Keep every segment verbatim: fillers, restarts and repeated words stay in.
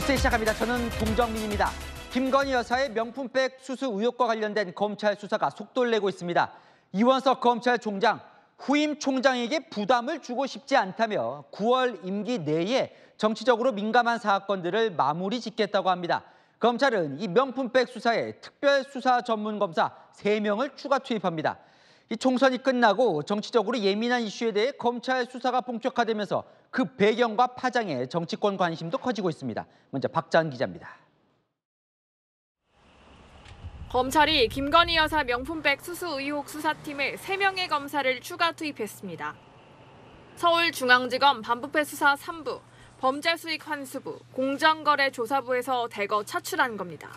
뉴스 시작합니다. 저는 동정민입니다. 김건희 여사의 명품백 수수 의혹과 관련된 검찰 수사가 속도를 내고 있습니다. 이원석 검찰총장, 후임 총장에게 부담을 주고 싶지 않다며 구월 임기 내에 정치적으로 민감한 사건들을 마무리 짓겠다고 합니다. 검찰은 이 명품백 수사에 특별수사 전문검사 세 명을 추가 투입합니다. 이 총선이 끝나고 정치적으로 예민한 이슈에 대해 검찰 수사가 본격화되면서 그 배경과 파장에 정치권 관심도 커지고 있습니다. 먼저 박찬 기자입니다. 검찰이 김건희 여사 명품백 수수 의혹 수사팀에 세 명의 검사를 추가 투입했습니다. 서울중앙지검 반부패 수사 삼 부, 범죄수익환수부, 공정거래조사부에서 대거 차출한 겁니다.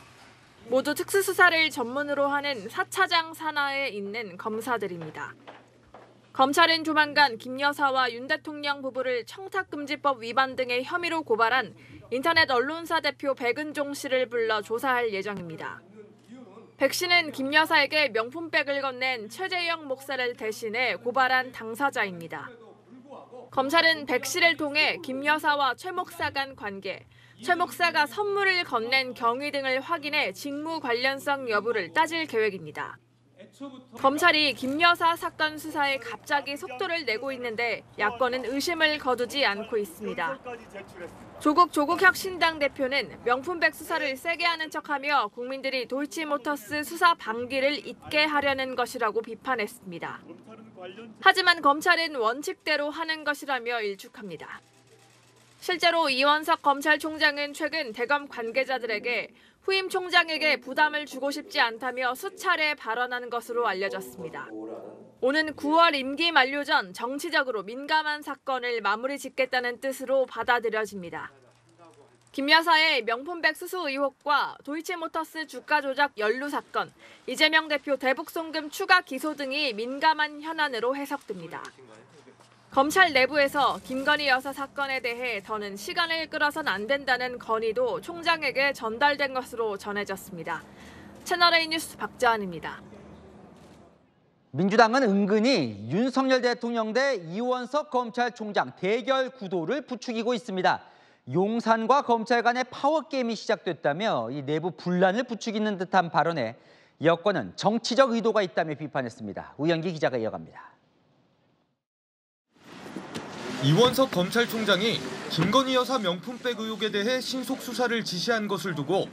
모두 특수수사를 전문으로 하는 사 차장 산하에 있는 검사들입니다. 검찰은 조만간 김 여사와 윤 대통령 부부를 청탁금지법 위반 등의 혐의로 고발한 인터넷 언론사 대표 백은종 씨를 불러 조사할 예정입니다. 백 씨는 김 여사에게 명품백을 건넨 최재영 목사를 대신해 고발한 당사자입니다. 검찰은 백 씨를 통해 김 여사와 최 목사 간 관계, 최 목사가 선물을 건넨 경위 등을 확인해 직무 관련성 여부를 따질 계획입니다. 검찰이 김 여사 사건 수사에 갑자기 속도를 내고 있는데 야권은 의심을 거두지 않고 있습니다. 조국 조국혁신당 대표는 명품백 수사를 세게 하는 척하며 국민들이 도이치모터스 수사 방기를 잊게 하려는 것이라고 비판했습니다. 하지만 검찰은 원칙대로 하는 것이라며 일축합니다. 실제로 이원석 검찰총장은 최근 대검 관계자들에게 후임 총장에게 부담을 주고 싶지 않다며 수차례 발언한 것으로 알려졌습니다. 오는 구월 임기 만료 전 정치적으로 민감한 사건을 마무리 짓겠다는 뜻으로 받아들여집니다. 김 여사의 명품백 수수 의혹과 도이치모터스 주가 조작 연루 사건, 이재명 대표 대북송금 추가 기소 등이 민감한 현안으로 해석됩니다. 검찰 내부에서 김건희 여사 사건에 대해 더는 시간을 끌어선 안 된다는 건의도 총장에게 전달된 것으로 전해졌습니다. 채널A 뉴스 박자은입니다. 민주당은 은근히 윤석열 대통령 대 이원석 검찰총장 대결 구도를 부추기고 있습니다. 용산과 검찰 간의 파워게임이 시작됐다며 이 내부 분란을 부추기는 듯한 발언에 여권은 정치적 의도가 있다며 비판했습니다. 우영기 기자가 이어갑니다. 이원석 검찰총장이 김건희 여사 명품백 의혹에 대해 신속 수사를 지시한 것을 두고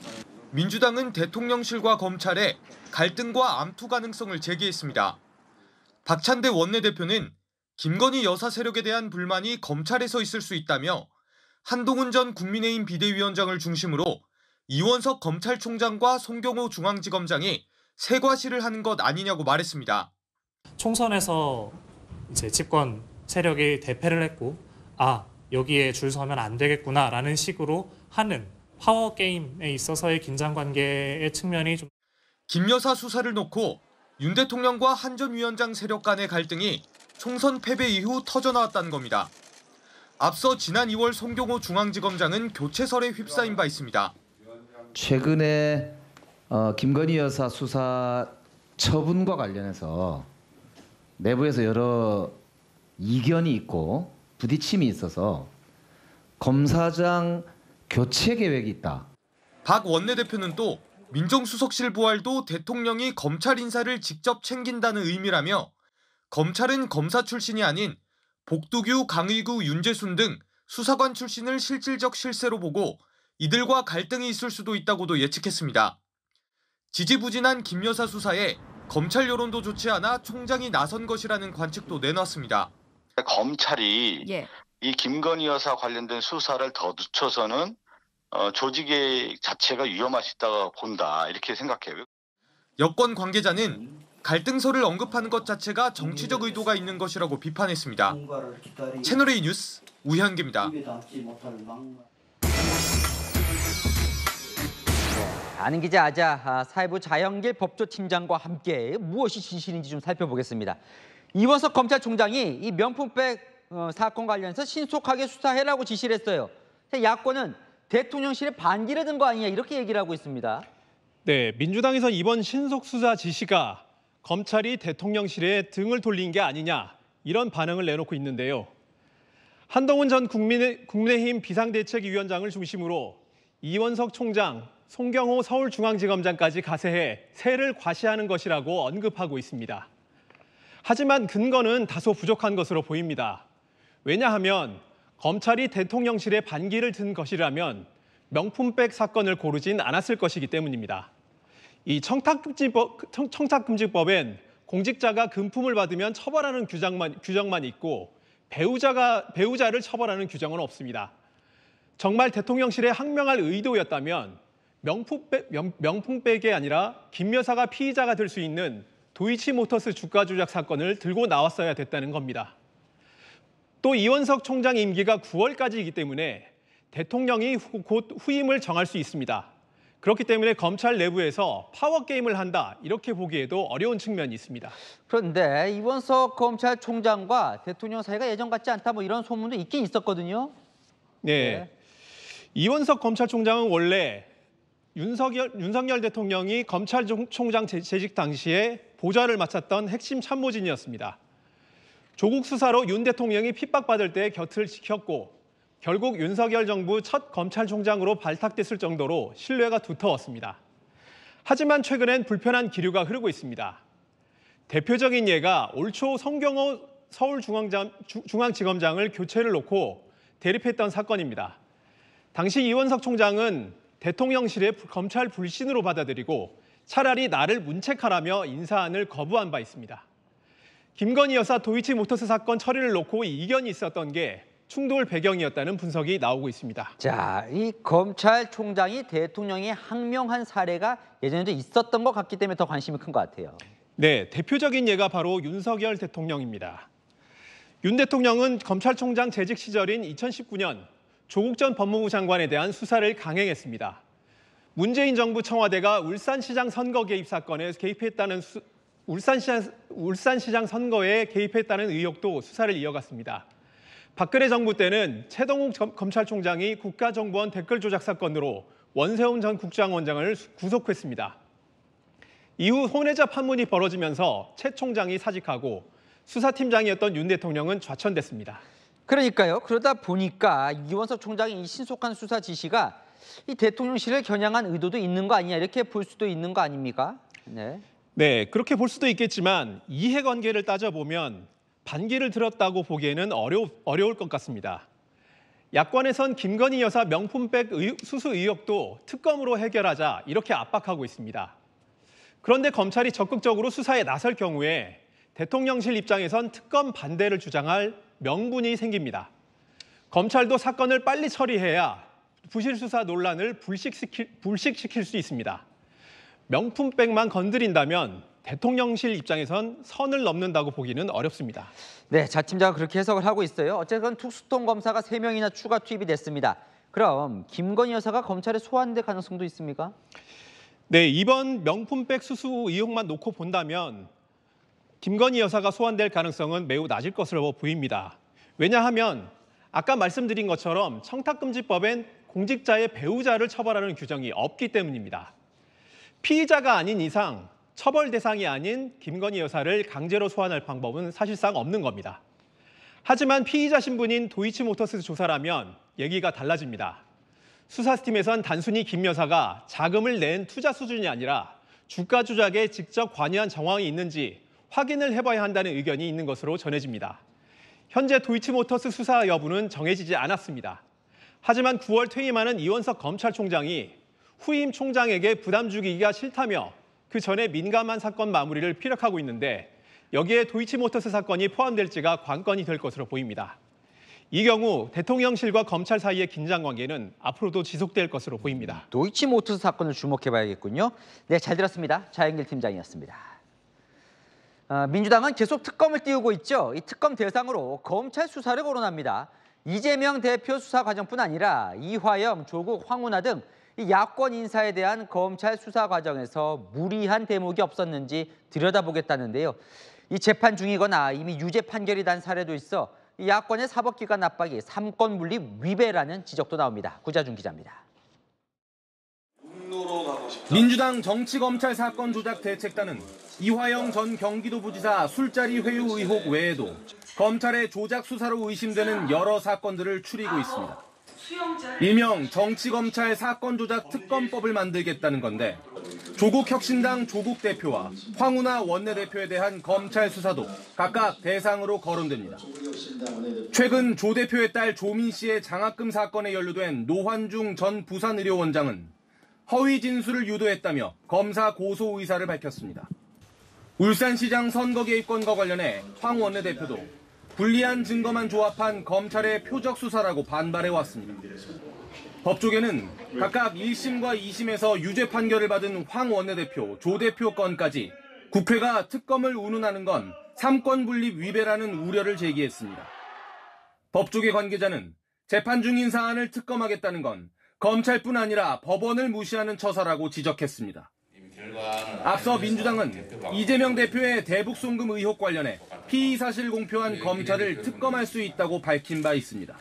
민주당은 대통령실과 검찰에 갈등과 암투 가능성을 제기했습니다. 박찬대 원내대표는 김건희 여사 세력에 대한 불만이 검찰에서 있을 수 있다며 한동훈 전 국민의힘 비대위원장을 중심으로 이원석 검찰총장과 송경호 중앙지검장이 세과시를 하는 것 아니냐고 말했습니다. 총선에서 이제 집권 세력이 대패를 했고 아 여기에 줄 서면 안 되겠구나라는 식으로 하는 파워 게임에 있어서의 긴장 관계의 측면이 좀. 김 여사 수사를 놓고 윤 대통령과 한 전 위원장 세력 간의 갈등이 총선 패배 이후 터져 나왔다는 겁니다. 앞서 지난 이월 송경호 중앙지검장은 교체설에 휩싸인 바 있습니다. 최근에 어, 김건희 여사 수사 처분과 관련해서 내부에서 여러 이견이 있고 부딪힘이 있어서 검사장 교체 계획이 있다. 박 원내대표는 또 민정수석실 보활도 대통령이 검찰 인사를 직접 챙긴다는 의미라며 검찰은 검사 출신이 아닌 복두규, 강의구, 윤재순 등 수사관 출신을 실질적 실세로 보고 이들과 갈등이 있을 수도 있다고도 예측했습니다. 지지부진한 김 여사 수사에 검찰 여론도 좋지 않아 총장이 나선 것이라는 관측도 내놨습니다. 검찰이 예. 이 김건희 여사 관련된 수사를 더 늦춰서는 어, 조직의 자체가 위험할 수 있다고 본다 이렇게 생각해요. 여권 관계자는 갈등설을 언급하는 것 자체가 정치적 의도가 있는 것이라고 비판했습니다. 채널A 뉴스 우현기입니다. 아는 기자 아자 사회부 차영길 법조팀장과 함께 무엇이 진실인지 좀 살펴보겠습니다. 이원석 검찰총장이 이 명품백 사건 관련해서 신속하게 수사해라고 지시를 했어요. 야권은 대통령실에 반기를 든 거 아니냐 이렇게 얘기를 하고 있습니다. 네, 민주당에서 이번 신속수사 지시가 검찰이 대통령실에 등을 돌린 게 아니냐 이런 반응을 내놓고 있는데요. 한동훈 전 국민의, 국민의힘 비상대책위원장을 중심으로 이원석 총장, 송경호 서울중앙지검장까지 가세해 세를 과시하는 것이라고 언급하고 있습니다. 하지만 근거는 다소 부족한 것으로 보입니다. 왜냐하면 검찰이 대통령실에 반기를 든 것이라면 명품백 사건을 고르진 않았을 것이기 때문입니다. 이 청탁금지법, 청탁금지법엔 공직자가 금품을 받으면 처벌하는 규정만, 규정만 있고 배우자가, 배우자를 처벌하는 규정은 없습니다. 정말 대통령실에 항명할 의도였다면 명품백, 명, 명품백이 아니라 김 여사가 피의자가 될 수 있는 도이치모터스 주가 조작 사건을 들고 나왔어야 됐다는 겁니다. 또 이원석 총장 임기가 구월까지이기 때문에 대통령이 곧 후임을 정할 수 있습니다. 그렇기 때문에 검찰 내부에서 파워게임을 한다, 이렇게 보기에도 어려운 측면이 있습니다. 그런데 이원석 검찰총장과 대통령 사이가 예전 같지 않다, 뭐 이런 소문도 있긴 있었거든요. 네. 네. 이원석 검찰총장은 원래 윤석열, 윤석열 대통령이 검찰총장 재직 당시에 보좌를 맡았던 핵심 참모진이었습니다. 조국 수사로 윤 대통령이 핍박받을 때 곁을 지켰고 결국 윤석열 정부 첫 검찰총장으로 발탁됐을 정도로 신뢰가 두터웠습니다. 하지만 최근엔 불편한 기류가 흐르고 있습니다. 대표적인 예가 올 초 송경호 서울중앙지검장을 교체를 놓고 대립했던 사건입니다. 당시 이원석 총장은 대통령실의 검찰 불신으로 받아들이고 차라리 나를 문책하라며 인사안을 거부한 바 있습니다. 김건희 여사 도이치모터스 사건 처리를 놓고 이견이 있었던 게 충돌 배경이었다는 분석이 나오고 있습니다. 자, 이 검찰총장이 대통령이 항명한 사례가 예전에도 있었던 것 같기 때문에 더 관심이 큰 것 같아요. 네, 대표적인 예가 바로 윤석열 대통령입니다. 윤 대통령은 검찰총장 재직 시절인 이천십구 년 조국 전 법무부 장관에 대한 수사를 강행했습니다. 문재인 정부 청와대가 울산시장 선거 개입 사건에 개입했다는 수, 울산시장, 울산시장 선거에 개입했다는 의혹도 수사를 이어갔습니다. 박근혜 정부 때는 채동욱 검찰총장이 국가정보원 댓글 조작 사건으로 원세훈 전 국정원장을 구속했습니다. 이후 혼외자 판문이 벌어지면서 채 총장이 사직하고 수사팀장이었던 윤 대통령은 좌천됐습니다. 그러니까요. 그러다 보니까 이원석 총장의 이 신속한 수사 지시가 이 대통령실을 겨냥한 의도도 있는 거 아니냐, 이렇게 볼 수도 있는 거 아닙니까? 네, 네, 그렇게 볼 수도 있겠지만 이해관계를 따져보면 반기를 들었다고 보기에는 어려, 어려울 것 같습니다. 야권에선 김건희 여사 명품백 수수 의혹도 특검으로 해결하자, 이렇게 압박하고 있습니다. 그런데 검찰이 적극적으로 수사에 나설 경우에 대통령실 입장에선 특검 반대를 주장할 명분이 생깁니다. 검찰도 사건을 빨리 처리해야 부실 수사 논란을 불식시킬, 불식시킬 수 있습니다. 명품백만 건드린다면 대통령실 입장에선 선을 넘는다고 보기는 어렵습니다. 네, 자팀장은 그렇게 해석을 하고 있어요. 어쨌든 특수통 검사가 세 명이나 추가 투입이 됐습니다. 그럼 김건희 여사가 검찰에 소환될 가능성도 있습니까? 네, 이번 명품백 수수 의혹만 놓고 본다면 김건희 여사가 소환될 가능성은 매우 낮을 것으로 보입니다. 왜냐하면 아까 말씀드린 것처럼 청탁금지법엔 공직자의 배우자를 처벌하는 규정이 없기 때문입니다. 피의자가 아닌 이상 처벌 대상이 아닌 김건희 여사를 강제로 소환할 방법은 사실상 없는 겁니다. 하지만 피의자 신분인 도이치모터스 조사라면 얘기가 달라집니다. 수사팀에선 단순히 김 여사가 자금을 낸 투자 수준이 아니라 주가 조작에 직접 관여한 정황이 있는지 확인을 해봐야 한다는 의견이 있는 것으로 전해집니다. 현재 도이치모터스 수사 여부는 정해지지 않았습니다. 하지만 구월 퇴임하는 이원석 검찰총장이 후임 총장에게 부담 주기가 싫다며 그 전에 민감한 사건 마무리를 피력하고 있는데 여기에 도이치모터스 사건이 포함될지가 관건이 될 것으로 보입니다. 이 경우 대통령실과 검찰 사이의 긴장 관계는 앞으로도 지속될 것으로 보입니다. 도이치모터스 사건을 주목해봐야겠군요. 네, 잘 들었습니다. 차영길 팀장이었습니다. 어, 민주당은 계속 특검을 띄우고 있죠. 이 특검 대상으로 검찰 수사를 거론합니다. 이재명 대표 수사 과정뿐 아니라 이화영, 조국, 황운하 등 야권 인사에 대한 검찰 수사 과정에서 무리한 대목이 없었는지 들여다보겠다는데요. 이 재판 중이거나 이미 유죄 판결이 난 사례도 있어 야권의 사법기관 압박이 삼권 분립 위배라는 지적도 나옵니다. 구자준 기자입니다. 민주당 정치검찰 사건 조작 대책단은 이화영 전 경기도부지사 술자리 회유 의혹 외에도 검찰의 조작 수사로 의심되는 여러 사건들을 추리고 있습니다. 일명 정치검찰 사건조작 특검법을 만들겠다는 건데 조국 혁신당 조국 대표와 황운하 원내대표에 대한 검찰 수사도 각각 대상으로 거론됩니다. 최근 조 대표의 딸 조민 씨의 장학금 사건에 연루된 노환중 전 부산의료원장은 허위 진술을 유도했다며 검사 고소 의사를 밝혔습니다. 울산시장 선거 개입권과 관련해 황 원내대표도 불리한 증거만 조합한 검찰의 표적 수사라고 반발해왔습니다. 법조계는 각각 일 심과 이 심에서 유죄 판결을 받은 황 원내대표, 조 대표 건까지 국회가 특검을 운운하는 건 삼권분립 위배라는 우려를 제기했습니다. 법조계 관계자는 재판 중인 사안을 특검하겠다는 건 검찰뿐 아니라 법원을 무시하는 처사라고 지적했습니다. 앞서 민주당은 이재명 대표의 대북송금 의혹 관련해 피의 사실 공표한 검찰을 특검할 수 있다고 밝힌 바 있습니다.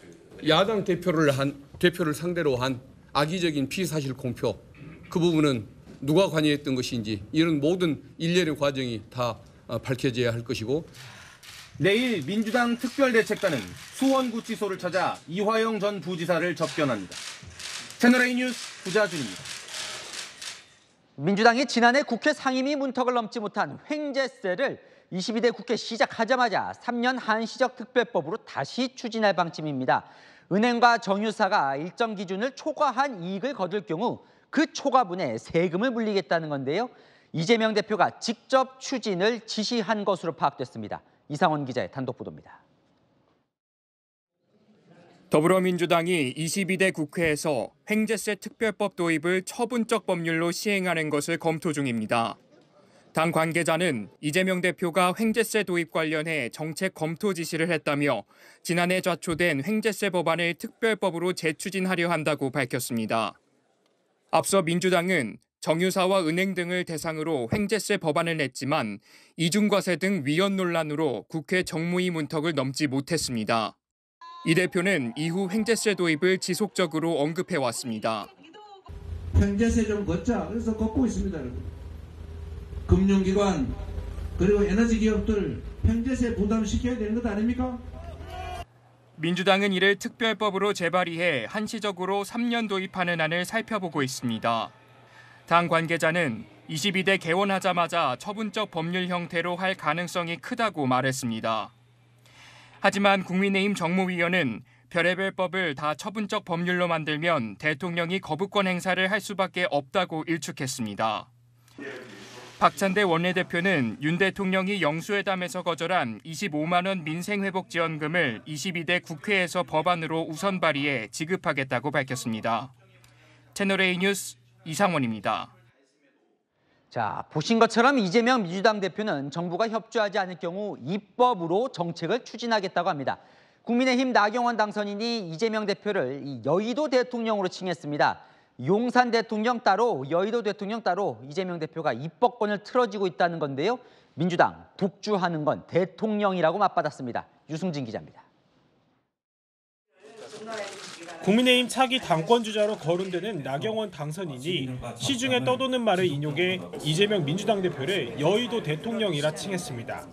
야당 대표를 한 대표를 상대로 한 악의적인 피의 사실 공표, 그 부분은 누가 관여했던 것인지 이런 모든 일련의 과정이 다 밝혀져야 할 것이고, 내일 민주당 특별대책단은 수원구치소를 찾아 이화영 전 부지사를 접견합니다. 채널A 뉴스 부자준입니다. 민주당이 지난해 국회 상임위 문턱을 넘지 못한 횡재세를 이십이 대 국회 시작하자마자 삼 년 한시적 특별법으로 다시 추진할 방침입니다. 은행과 정유사가 일정 기준을 초과한 이익을 거둘 경우 그 초과분에 세금을 물리겠다는 건데요. 이재명 대표가 직접 추진을 지시한 것으로 파악됐습니다. 이상원 기자의 단독 보도입니다. 더불어민주당이 이십이 대 국회에서 횡재세 특별법 도입을 처분적 법률로 시행하는 것을 검토 중입니다. 당 관계자는 이재명 대표가 횡재세 도입 관련해 정책 검토 지시를 했다며 지난해 좌초된 횡재세 법안을 특별법으로 재추진하려 한다고 밝혔습니다. 앞서 민주당은 정유사와 은행 등을 대상으로 횡재세 법안을 냈지만 이중과세 등 위헌 논란으로 국회 정무위 문턱을 넘지 못했습니다. 이 대표는 이후 횡재세 도입을 지속적으로 언급해왔습니다. 횡재세 좀 걷자, 그래서 걷고 있습니다. 금융기관 그리고 에너지기업들 횡재세 부담시켜야 되는 것 아닙니까? 민주당은 이를 특별법으로 재발의해 한시적으로 삼 년 도입하는 안을 살펴보고 있습니다. 당 관계자는 이십이 대 개원하자마자 처분적 법률 형태로 할 가능성이 크다고 말했습니다. 하지만 국민의힘 정무위원은 별의별 법을 다 처분적 법률로 만들면 대통령이 거부권 행사를 할 수밖에 없다고 일축했습니다. 박찬대 원내대표는 윤 대통령이 영수회담에서 거절한 이십오만 원 민생회복지원금을 이십이 대 국회에서 법안으로 우선 발의해 지급하겠다고 밝혔습니다. 채널A 뉴스 이상원입니다. 자, 보신 것처럼 이재명 민주당 대표는 정부가 협조하지 않을 경우 입법으로 정책을 추진하겠다고 합니다. 국민의힘 나경원 당선인이 이재명 대표를 여의도 대통령으로 칭했습니다. 용산 대통령 따로 여의도 대통령 따로 이재명 대표가 입법권을 틀어쥐고 있다는 건데요. 민주당 독주하는 건 대통령이라고 맞받았습니다. 유승진 기자입니다. 국민의힘 차기 당권주자로 거론되는 나경원 당선인이 시중에 떠도는 말을 인용해 이재명 민주당 대표를 여의도 대통령이라 칭했습니다.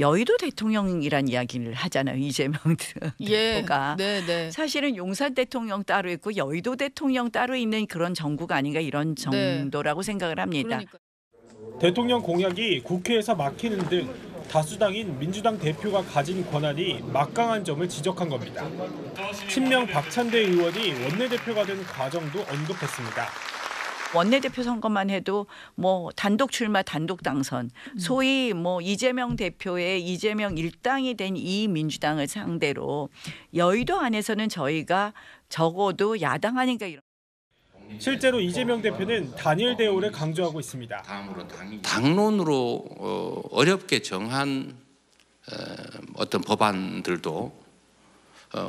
여의도 대통령이란 이야기를 하잖아요, 이재명 대표가. 예, 네, 네. 사실은 용산 대통령 따로 있고 여의도 대통령 따로 있는 그런 정부가 아닌가 이런 정도라고 네. 생각을 합니다. 그러니까. 대통령 공약이 국회에서 막히는 등 다수당인 민주당 대표가 가진 권한이 막강한 점을 지적한 겁니다. 친명 박찬대 의원이 원내대표가 된 과정도 언급했습니다. 원내대표 선거만 해도 뭐 단독 출마, 단독 당선, 소위 뭐 이재명 대표의 이재명 일당이 된 이 민주당을 상대로 여의도 안에서는 저희가 적어도 야당 아닌가 이런. 실제로 이재명 대표는 단일 대우를 강조하고 있습니다. 당론으로 어렵게 정한 어떤 법안들도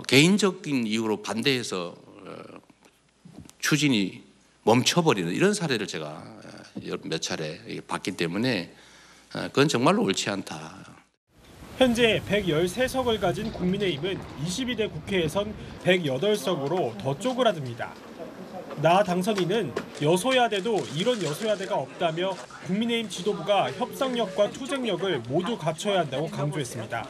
개인적인 이유로 반대해서 추진이 멈춰버리는 이런 사례를 제가 몇 차례 봤기 때문에 그건 정말로 옳지 않다. 현재 백십삼 석을 가진 국민의힘은 이십이 대 국회에선 백팔 석으로 더 쪼그라듭니다. 나 당선인은 여소야대도 이런 여소야대가 없다며 국민의힘 지도부가 협상력과 투쟁력을 모두 갖춰야 한다고 강조했습니다.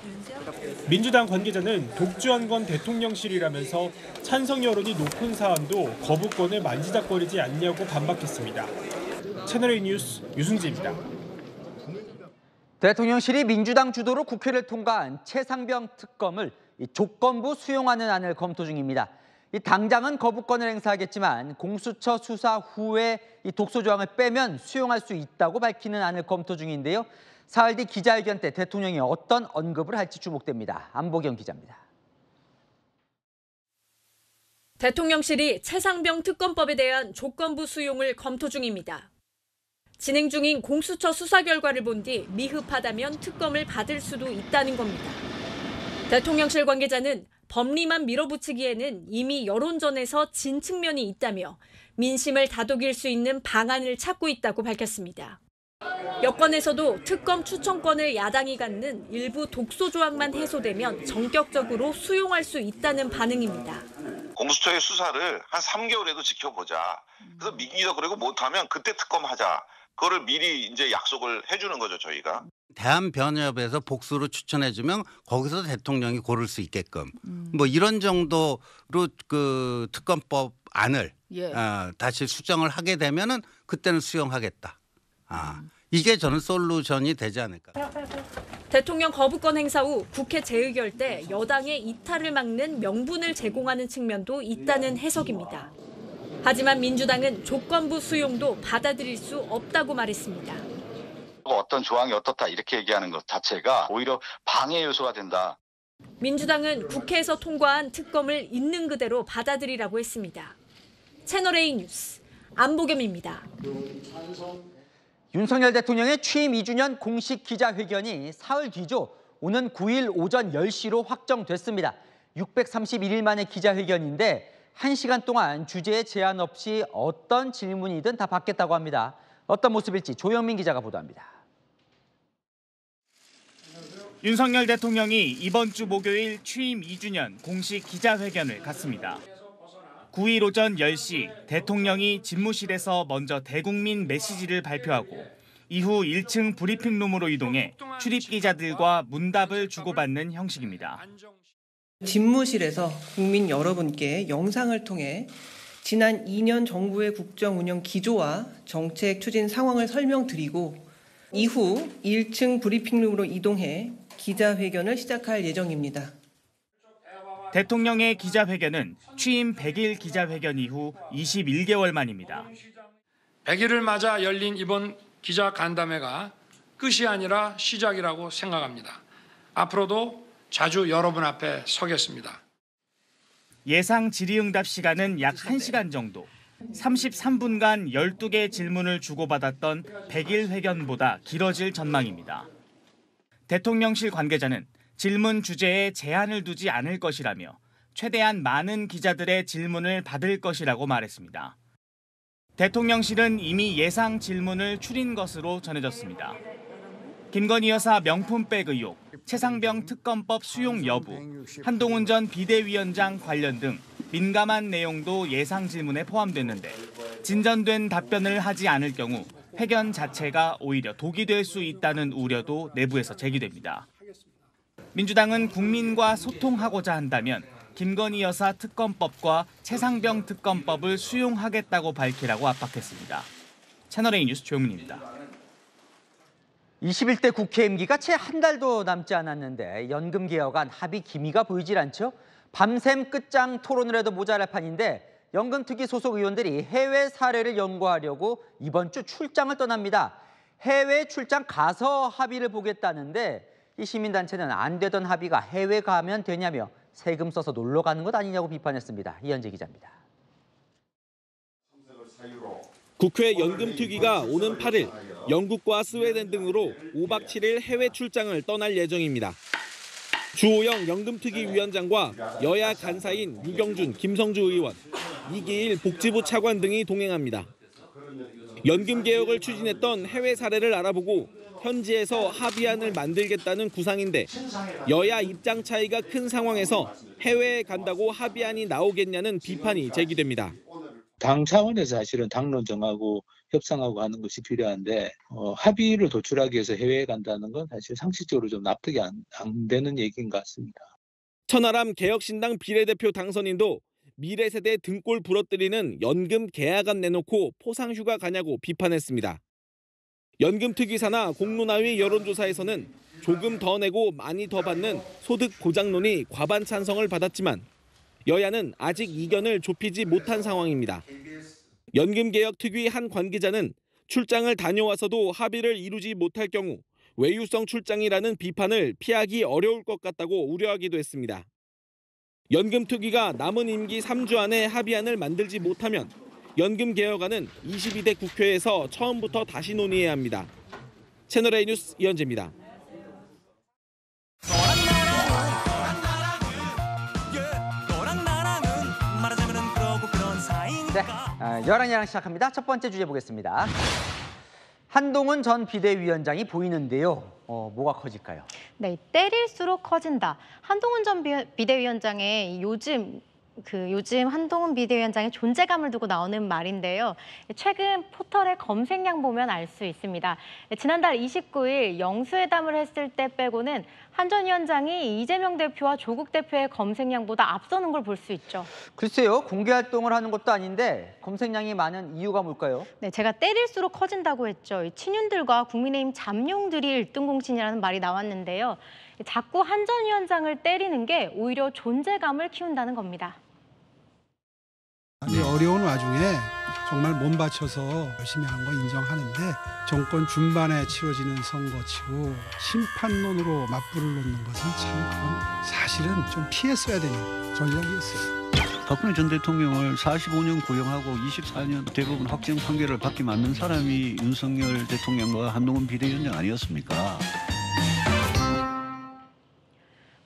민주당 관계자는 독주한 건 대통령실이라면서 찬성 여론이 높은 사안도 거부권을 만지작거리지 않냐고 반박했습니다. 채널A 뉴스 유승진입니다. 대통령실이 민주당 주도로 국회를 통과한 채 상병 특검을 조건부 수용하는 안을 검토 중입니다. 이 당장은 거부권을 행사하겠지만 공수처 수사 후에 이 독소 조항을 빼면 수용할 수 있다고 밝히는 안을 검토 중인데요. 사흘 뒤 기자회견 때 대통령이 어떤 언급을 할지 주목됩니다. 안보경 기자입니다. 대통령실이 채상병 특검법에 대한 조건부 수용을 검토 중입니다. 진행 중인 공수처 수사 결과를 본 뒤 미흡하다면 특검을 받을 수도 있다는 겁니다. 대통령실 관계자는 법리만 밀어붙이기에는 이미 여론전에서 진 측면이 있다며 민심을 다독일 수 있는 방안을 찾고 있다고 밝혔습니다. 여권에서도 특검 추천권을 야당이 갖는 일부 독소 조항만 해소되면 전격적으로 수용할 수 있다는 반응입니다. 공수처의 수사를 한 삼 개월에도 지켜보자. 그래서 민기도 그리고 못하면 그때 특검하자. 그거를 미리 이제 약속을 해주는 거죠, 저희가. 대한변협에서 복수로 추천해주면 거기서 대통령이 고를 수 있게끔 음. 뭐 이런 정도로 그 특검법 안을 예. 어, 다시 수정을 하게 되면은 그때는 수용하겠다. 아, 음. 이게 저는 솔루션이 되지 않을까. 대통령 거부권 행사 후 국회 재의결 때 여당의 이탈을 막는 명분을 제공하는 측면도 있다는 해석입니다. 하지만 민주당은 조건부 수용도 받아들일 수 없다고 말했습니다. 어떤 조항이 어떻다 이렇게 얘기하는 것 자체가 오히려 방해 요소가 된다. 민주당은 국회에서 통과한 특검을 있는 그대로 받아들이라고 했습니다. 채널A 뉴스 안보겸입니다. 윤석열 대통령의 취임 이 주년 공식 기자회견이 사흘 뒤죠. 오는 구일 오전 열 시로 확정됐습니다. 육백삼십일 일 만의 기자회견인데 한 시간 동안 주제에 제한 없이 어떤 질문이든 다 받겠다고 합니다. 어떤 모습일지 조영민 기자가 보도합니다. 윤석열 대통령이 이번 주 목요일 취임 이 주년 공식 기자회견을 갖습니다. 구일 오전 열 시 대통령이 집무실에서 먼저 대국민 메시지를 발표하고 이후 일 층 브리핑룸으로 이동해 출입 기자들과 문답을 주고받는 형식입니다. 집무실에서 국민 여러분께 영상을 통해 지난 이 년 정부의 국정 운영 기조와 정책 추진 상황을 설명드리고 이후 일 층 브리핑룸으로 이동해 기자회견을 시작할 예정입니다. 대통령의 기자회견은 취임 백 일 기자회견 이후 이십일 개월 만입니다. 백 일을 맞아 열린 이번 기자간담회가 끝이 아니라 시작이라고 생각합니다. 앞으로도 자주 여러분 앞에 서겠습니다. 예상 질의응답 시간은 약 한 시간 정도. 삼십삼 분간 열두 개 질문을 주고받았던 백 일 회견보다 길어질 전망입니다. 대통령실 관계자는 질문 주제에 제한을 두지 않을 것이라며 최대한 많은 기자들의 질문을 받을 것이라고 말했습니다. 대통령실은 이미 예상 질문을 추린 것으로 전해졌습니다. 김건희 여사 명품백 의혹, 채상병 특검법 수용 여부, 한동훈 전 비대위원장 관련 등 민감한 내용도 예상 질문에 포함됐는데 진전된 답변을 하지 않을 경우 회견 자체가 오히려 독이 될 수 있다는 우려도 내부에서 제기됩니다. 민주당은 국민과 소통하고자 한다면 김건희 여사 특검법과 채상병 특검법을 수용하겠다고 밝히라고 압박했습니다. 채널A 뉴스 조용민입니다. 이십일 대 국회 임기가 채 한 달도 남지 않았는데 연금 개혁안 합의 기미가 보이질 않죠. 밤샘 끝장 토론을 해도 모자랄 판인데 연금특위 소속 의원들이 해외 사례를 연구하려고 이번 주 출장을 떠납니다. 해외 출장 가서 합의를 보겠다는데 이 시민단체는 안 되던 합의가 해외 가면 되냐며 세금 써서 놀러 가는 것 아니냐고 비판했습니다. 이현재 기자입니다. 국회 연금특위가 오는 팔 일 영국과 스웨덴 등으로 오 박 칠 일 해외 출장을 떠날 예정입니다. 주호영 연금특위 위원장과 여야 간사인 유경준, 김성주 의원, 이기일 복지부 차관 등이 동행합니다. 연금 개혁을 추진했던 해외 사례를 알아보고 현지에서 합의안을 만들겠다는 구상인데 여야 입장 차이가 큰 상황에서 해외에 간다고 합의안이 나오겠냐는 비판이 제기됩니다. 당 차원에서 사실은 당론 정하고 협상하고 하는 것이 필요한데 어, 합의를 도출하기 위해서 해외에 간다는 건 사실 상식적으로 좀 납득이 안, 안 되는 얘기인 것 같습니다. 천하람 개혁신당 비례대표 당선인도 미래세대 등골 부러뜨리는 연금 계약안 내놓고 포상휴가 가냐고 비판했습니다. 연금특위사나 공론화위 여론조사에서는 조금 더 내고 많이 더 받는 소득 보장론이 과반 찬성을 받았지만 여야는 아직 이견을 좁히지 못한 상황입니다. 연금개혁특위 한 관계자는 출장을 다녀와서도 합의를 이루지 못할 경우 외유성 출장이라는 비판을 피하기 어려울 것 같다고 우려하기도 했습니다. 연금특위가 남은 임기 삼 주 안에 합의안을 만들지 못하면 연금개혁안은 이십이 대 국회에서 처음부터 다시 논의해야 합니다. 채널A 뉴스 이현재입니다. 네, 열한 시랑 시작합니다. 첫 번째 주제 보겠습니다. 한동훈 전 비대위원장이 보이는데요. 어, 뭐가 커질까요? 네, 때릴수록 커진다. 한동훈 전 비대위원장의 요즘 그 요즘 한동훈 비대위원장의 존재감을 두고 나오는 말인데요. 최근 포털의 검색량 보면 알 수 있습니다. 지난달 이십구 일 영수회담을 했을 때 빼고는 한 전 위원장이 이재명 대표와 조국 대표의 검색량보다 앞서는 걸 볼 수 있죠. 글쎄요, 공개 활동을 하는 것도 아닌데 검색량이 많은 이유가 뭘까요? 네, 제가 때릴수록 커진다고 했죠. 친윤들과 국민의힘 잠룡들이 일 등 공신이라는 말이 나왔는데요. 자꾸 한 전 위원장을 때리는 게 오히려 존재감을 키운다는 겁니다. 이 어려운 와중에 정말 몸 바쳐서 열심히 한 거 인정하는데 정권 중반에 치러지는 선거치고 심판론으로 맞불을 놓는 것은 참 그건 사실은 좀 피했어야 되는 전략이었어요. 박근혜 전 대통령을 사십오 년 구형하고 이십사 년 대법원 확정 판결을 받게 만든 사람이 윤석열 대통령과 한동훈 비대위원장 아니었습니까?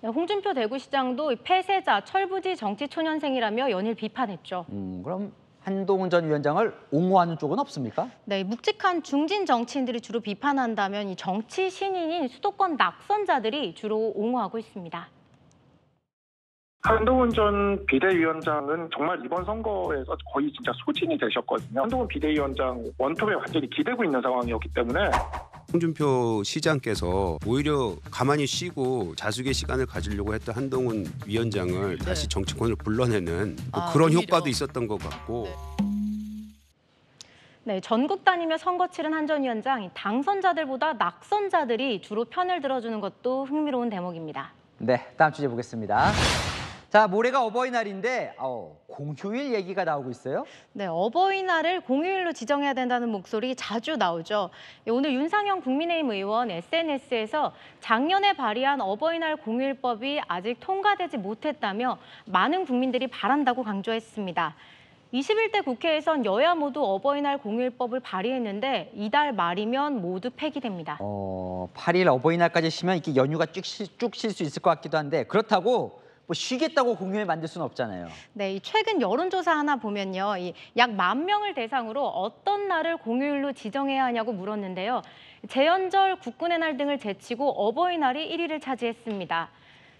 홍준표 대구시장도 폐세자, 철부지 정치초년생이라며 연일 비판했죠. 음, 그럼 한동훈 전 위원장을 옹호하는 쪽은 없습니까? 네, 묵직한 중진 정치인들이 주로 비판한다면 이 정치 신인인 수도권 낙선자들이 주로 옹호하고 있습니다. 한동훈 전 비대위원장은 정말 이번 선거에서 거의 진짜 소진이 되셨거든요. 한동훈 비대위원장 원톱에 완전히 기대고 있는 상황이었기 때문에 홍준표 시장께서 오히려 가만히 쉬고 자숙의 시간을 가지려고 했던 한동훈 위원장을 네. 다시 정치권으로 불러내는 뭐 아, 그런 오히려. 효과도 있었던 것 같고. 네. 네, 전국 다니며 선거 치른 한 전 위원장, 당선자들보다 낙선자들이 주로 편을 들어주는 것도 흥미로운 대목입니다. 네, 다음 주제 보겠습니다. 자, 모레가 어버이날인데 어, 공휴일 얘기가 나오고 있어요? 네, 어버이날을 공휴일로 지정해야 된다는 목소리 자주 나오죠. 오늘 윤상현 국민의힘 의원 에스엔에스에서 작년에 발의한 어버이날 공휴일법이 아직 통과되지 못했다며 많은 국민들이 바란다고 강조했습니다. 이십일 대 국회에선 여야 모두 어버이날 공휴일법을 발의했는데 이달 말이면 모두 폐기됩니다. 어, 팔 일 어버이날까지 쉬면 이게 연휴가 쭉 쉴 수 있을 것 같기도 한데 그렇다고 뭐 쉬겠다고 공휴일 만들 수는 없잖아요. 네, 최근 여론조사 하나 보면요, 약 만 명을 대상으로 어떤 날을 공휴일로 지정해야 하냐고 물었는데요. 제헌절, 국군의 날 등을 제치고 어버이날이 일 위를 차지했습니다.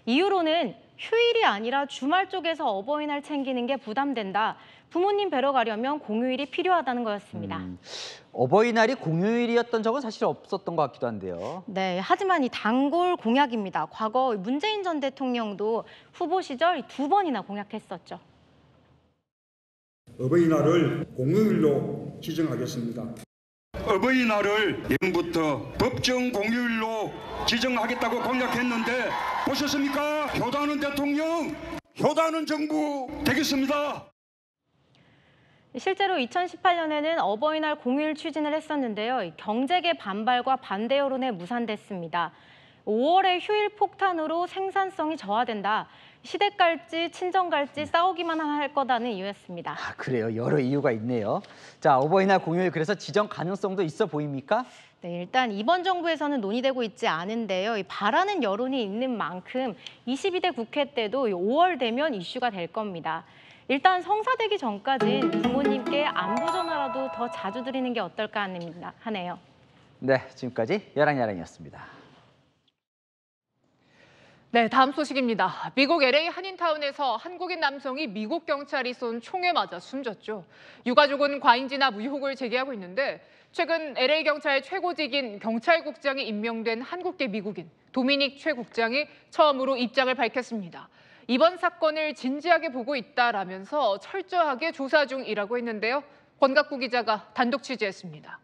이유로는 휴일이 아니라 주말 쪽에서 어버이날 챙기는 게 부담된다. 부모님 뵈러 가려면 공휴일이 필요하다는 거였습니다. 음, 어버이날이 공휴일이었던 적은 사실 없었던 것 같기도 한데요. 네, 하지만 이 단골 공약입니다. 과거 문재인 전 대통령도 후보 시절 두 번이나 공약했었죠. 어버이날을 공휴일로 지정하겠습니다. 어버이날을 예전부터 법정 공휴일로 지정하겠다고 공약했는데 보셨습니까? 효도하는 대통령, 효도하는 정부 되겠습니다. 실제로 이천십팔 년에는 어버이날 공휴일 추진을 했었는데요. 경제계 반발과 반대 여론에 무산됐습니다. 오월의 휴일 폭탄으로 생산성이 저하된다. 시댁 갈지 친정 갈지 싸우기만 할 거다는 이유였습니다. 아, 그래요. 여러 이유가 있네요. 자, 어버이날 공휴일 그래서 지정 가능성도 있어 보입니까? 네, 일단 이번 정부에서는 논의되고 있지 않은데요. 이 바라는 여론이 있는 만큼 이십이 대 국회 때도 오월 되면 이슈가 될 겁니다. 일단 성사되기 전까진 부모님께 안부 전화라도 더 자주 드리는 게 어떨까 하네요. 네, 지금까지 야랑야랑이었습니다. 네, 다음 소식입니다. 미국 엘에이 한인타운에서 한국인 남성이 미국 경찰이 쏜 총에 맞아 숨졌죠. 유가족은 과잉 진압 의혹을 제기하고 있는데 최근 엘에이 경찰 최고직인 경찰국장에 임명된 한국계 미국인 도미닉 최 국장이 처음으로 입장을 밝혔습니다. 이번 사건을 진지하게 보고 있다라면서 철저하게 조사 중이라고 했는데요. 권갑구 기자가 단독 취재했습니다.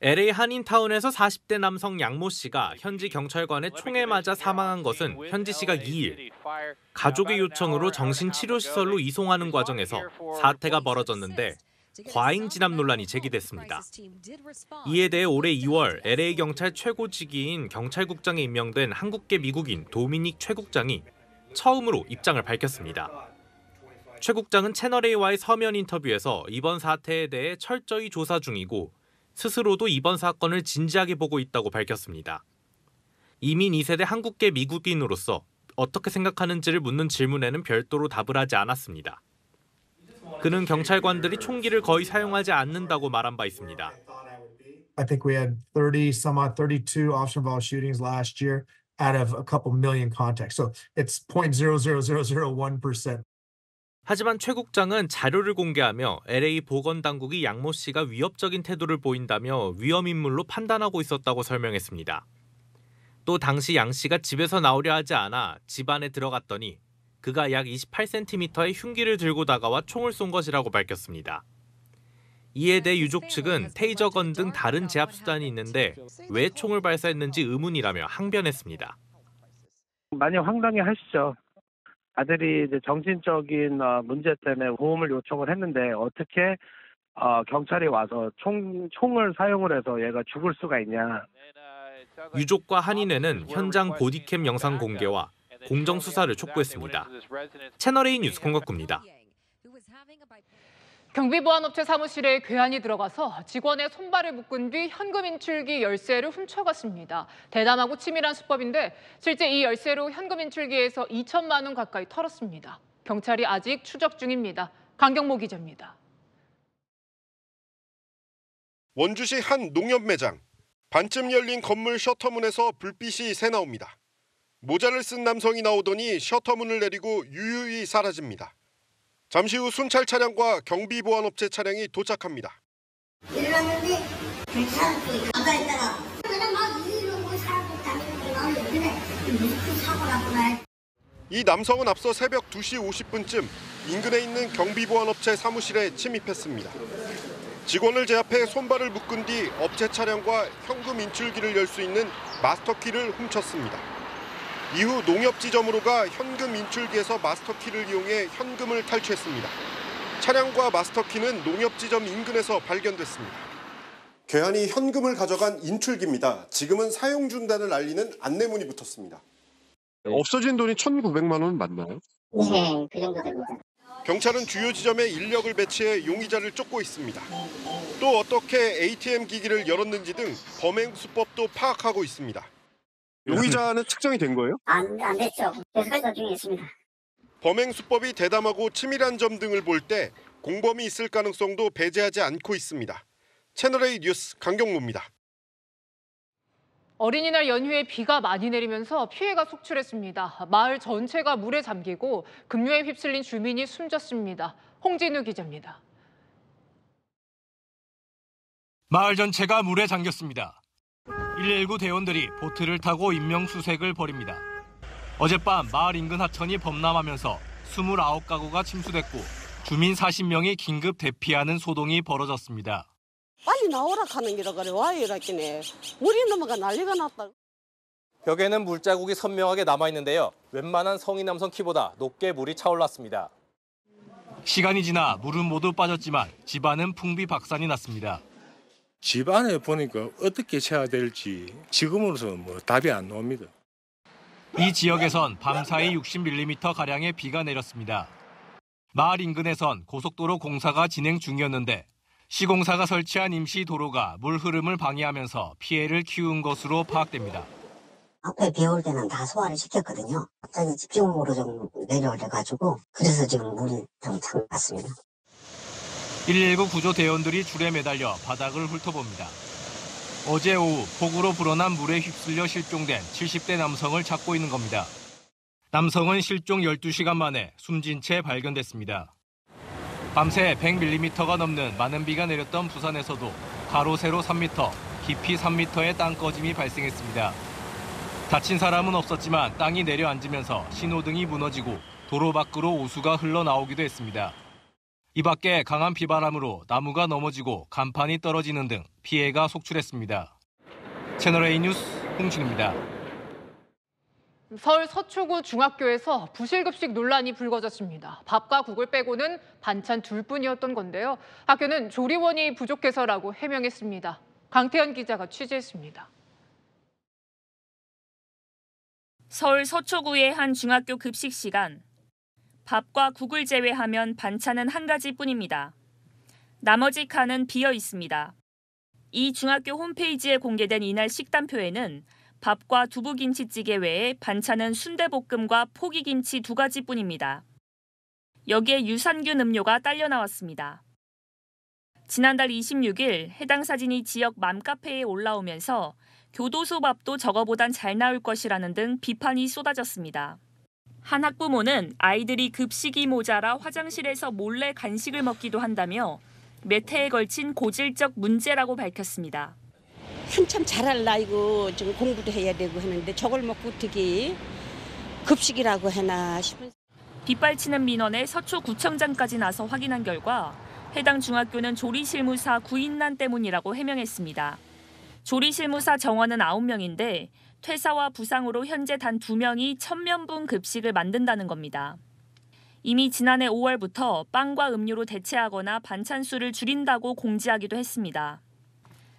엘에이 한인타운에서 사십 대 남성 양모 씨가 현지 경찰관의 총에 맞아 사망한 것은 현지 시각 이 일. 가족의 요청으로 정신치료시설로 이송하는 과정에서 사태가 벌어졌는데 과잉 진압 논란이 제기됐습니다. 이에 대해 올해 이 월 엘에이 경찰 최고직위인 경찰국장에 임명된 한국계 미국인 도미닉 최 국장이 처음으로 입장을 밝혔습니다. 최 국장은 채널에이와의 서면 인터뷰에서 이번 사태에 대해 철저히 조사 중이고 스스로도 이번 사건을 진지하게 보고 있다고 밝혔습니다. 이민 이 세대 한국계 미국인으로서 어떻게 생각하는지를 묻는 질문에는 별도로 답을 하지 않았습니다. 그는 경찰관들이 총기를 거의 사용하지 않는다고 말한 바 있습니다. I think we had thirty some odd thirty-two officer involved shootings last year out of a couple million contacts. So it's zero point zero zero zero zero one percent. 하지만 최 국장은 자료를 공개하며 엘에이 보건당국이 양모 씨가 위협적인 태도를 보인다며 위험인물로 판단하고 있었다고 설명했습니다. 또 당시 양 씨가 집에서 나오려 하지 않아 집 안에 들어갔더니 그가 약 이십팔 센티미터의 흉기를 들고 다가와 총을 쏜 것이라고 밝혔습니다. 이에 대해 유족 측은 테이저건 등 다른 제압수단이 있는데 왜 총을 발사했는지 의문이라며 항변했습니다. 많이 황당해 하시죠. 아들이 이제 정신적인 문제 때문에 보험을 요청을 했는데 어떻게 경찰이 와서 총, 총을 사용을 해서 얘가 죽을 수가 있냐. 유족과 한인회는 현장 보디캠 영상 공개와 공정수사를 촉구했습니다. 채널A 뉴스 권갑구입니다. 경비보안업체 사무실에 괴한이 들어가서 직원의 손발을 묶은 뒤 현금 인출기 열쇠를 훔쳐갔습니다. 대담하고 치밀한 수법인데 실제 이 열쇠로 현금 인출기에서 이천만 원 가까이 털었습니다. 경찰이 아직 추적 중입니다. 강경모 기자입니다. 원주시 한 농협 매장. 반쯤 열린 건물 셔터문에서 불빛이 새 나옵니다. 모자를 쓴 남성이 나오더니 셔터문을 내리고 유유히 사라집니다. 잠시 후 순찰 차량과 경비보안업체 차량이 도착합니다. 일어났는데 불쌍하게 가만히 있다가 그냥 막 이러고 사람들 다니는데 나는 요즘에 무슨 사고 났구나. 이 남성은 앞서 새벽 두 시 오십 분쯤 인근에 있는 경비보안업체 사무실에 침입했습니다. 직원을 제압해 손발을 묶은 뒤 업체 차량과 현금 인출기를 열 수 있는 마스터키를 훔쳤습니다. 이후 농협 지점으로 가 현금 인출기에서 마스터키를 이용해 현금을 탈취했습니다. 차량과 마스터키는 농협 지점 인근에서 발견됐습니다. 괴한이 현금을 가져간 인출기입니다. 지금은 사용 중단을 알리는 안내문이 붙었습니다. 없어진 돈이 천구백만 원 맞나요? 네, 그 정도 됩니다. 경찰은 주요 지점에 인력을 배치해 용의자를 쫓고 있습니다. 또 어떻게 에이티엠 기기를 열었는지 등 범행 수법도 파악하고 있습니다. 용의자는 특정이 된 거예요? 안, 안 됐죠. 계속해서 중에 있습니다. 범행 수법이 대담하고 치밀한 점 등을 볼 때 공범이 있을 가능성도 배제하지 않고 있습니다. 채널A 뉴스 강경모입니다. 어린이날 연휴에 비가 많이 내리면서 피해가 속출했습니다. 마을 전체가 물에 잠기고 급류에 휩쓸린 주민이 숨졌습니다. 홍진우 기자입니다. 마을 전체가 물에 잠겼습니다. 일일구 대원들이 보트를 타고 인명수색을 벌입니다. 어젯밤 마을 인근 하천이 범람하면서 이십구 가구가 침수됐고 주민 사십 명이 긴급 대피하는 소동이 벌어졌습니다. 빨리 나오라 하는 기라 그래. 와 이라기네. 물이 넘어가 난리가 났다. 벽에는 물자국이 선명하게 남아있는데요. 웬만한 성인 남성 키보다 높게 물이 차올랐습니다. 시간이 지나 물은 모두 빠졌지만 집안은 풍비박산이 났습니다. 집 안에 보니까 어떻게 쳐야 될지 지금으로서는 뭐 답이 안 나옵니다. 이 지역에선 밤사이 육십 밀리미터가량의 비가 내렸습니다. 마을 인근에선 고속도로 공사가 진행 중이었는데 시공사가 설치한 임시 도로가 물 흐름을 방해하면서 피해를 키운 것으로 파악됩니다. 앞에 비 올 때는 다 소화를 시켰거든요. 갑자기 집중으로 좀 내려와가지고 그래서 지금 물이 좀 찬 것 같습니다. 일일구 구조대원들이 줄에 매달려 바닥을 훑어봅니다. 어제 오후 폭우로 불어난 물에 휩쓸려 실종된 칠십 대 남성을 찾고 있는 겁니다. 남성은 실종 열두 시간 만에 숨진 채 발견됐습니다. 밤새 백 밀리미터가 넘는 많은 비가 내렸던 부산에서도 가로 세로 삼 미터, 깊이 삼 미터의 땅꺼짐이 발생했습니다. 다친 사람은 없었지만 땅이 내려앉으면서 신호등이 무너지고 도로 밖으로 오수가 흘러나오기도 했습니다. 이 밖에 강한 비바람으로 나무가 넘어지고 간판이 떨어지는 등 피해가 속출했습니다. 채널A 뉴스 홍진우입니다. 서울 서초구 중학교에서 부실급식 논란이 불거졌습니다. 밥과 국을 빼고는 반찬 둘뿐이었던 건데요. 학교는 조리원이 부족해서라고 해명했습니다. 강태현 기자가 취재했습니다. 서울 서초구의 한 중학교 급식 시간. 밥과 국을 제외하면 반찬은 한 가지뿐입니다. 나머지 칸은 비어 있습니다. 이 중학교 홈페이지에 공개된 이날 식단표에는 밥과 두부김치찌개 외에 반찬은 순대볶음과 포기김치 두 가지뿐입니다. 여기에 유산균 음료가 딸려 나왔습니다. 지난달 이십육 일 해당 사진이 지역 맘카페에 올라오면서 교도소 밥도 저거보단 잘 나올 것이라는 등 비판이 쏟아졌습니다. 한 학부모는 아이들이 급식이 모자라 화장실에서 몰래 간식을 먹기도 한다며 매태에 걸친 고질적 문제라고 밝혔습니다. 한참 잘할 나이고 지금 공부도 해야 되고 하는데 저걸 먹고 어떻게 급식이라고 해나 싶은. 빗발치는 민원에 서초구청장까지 나서 확인한 결과 해당 중학교는 조리실무사 구인난 때문이라고 해명했습니다. 조리실무사 정원은 아홉 명인데 퇴사와 부상으로 현재 단 두 명이 천 명분 급식을 만든다는 겁니다. 이미 지난해 오월부터 빵과 음료로 대체하거나 반찬 수를 줄인다고 공지하기도 했습니다.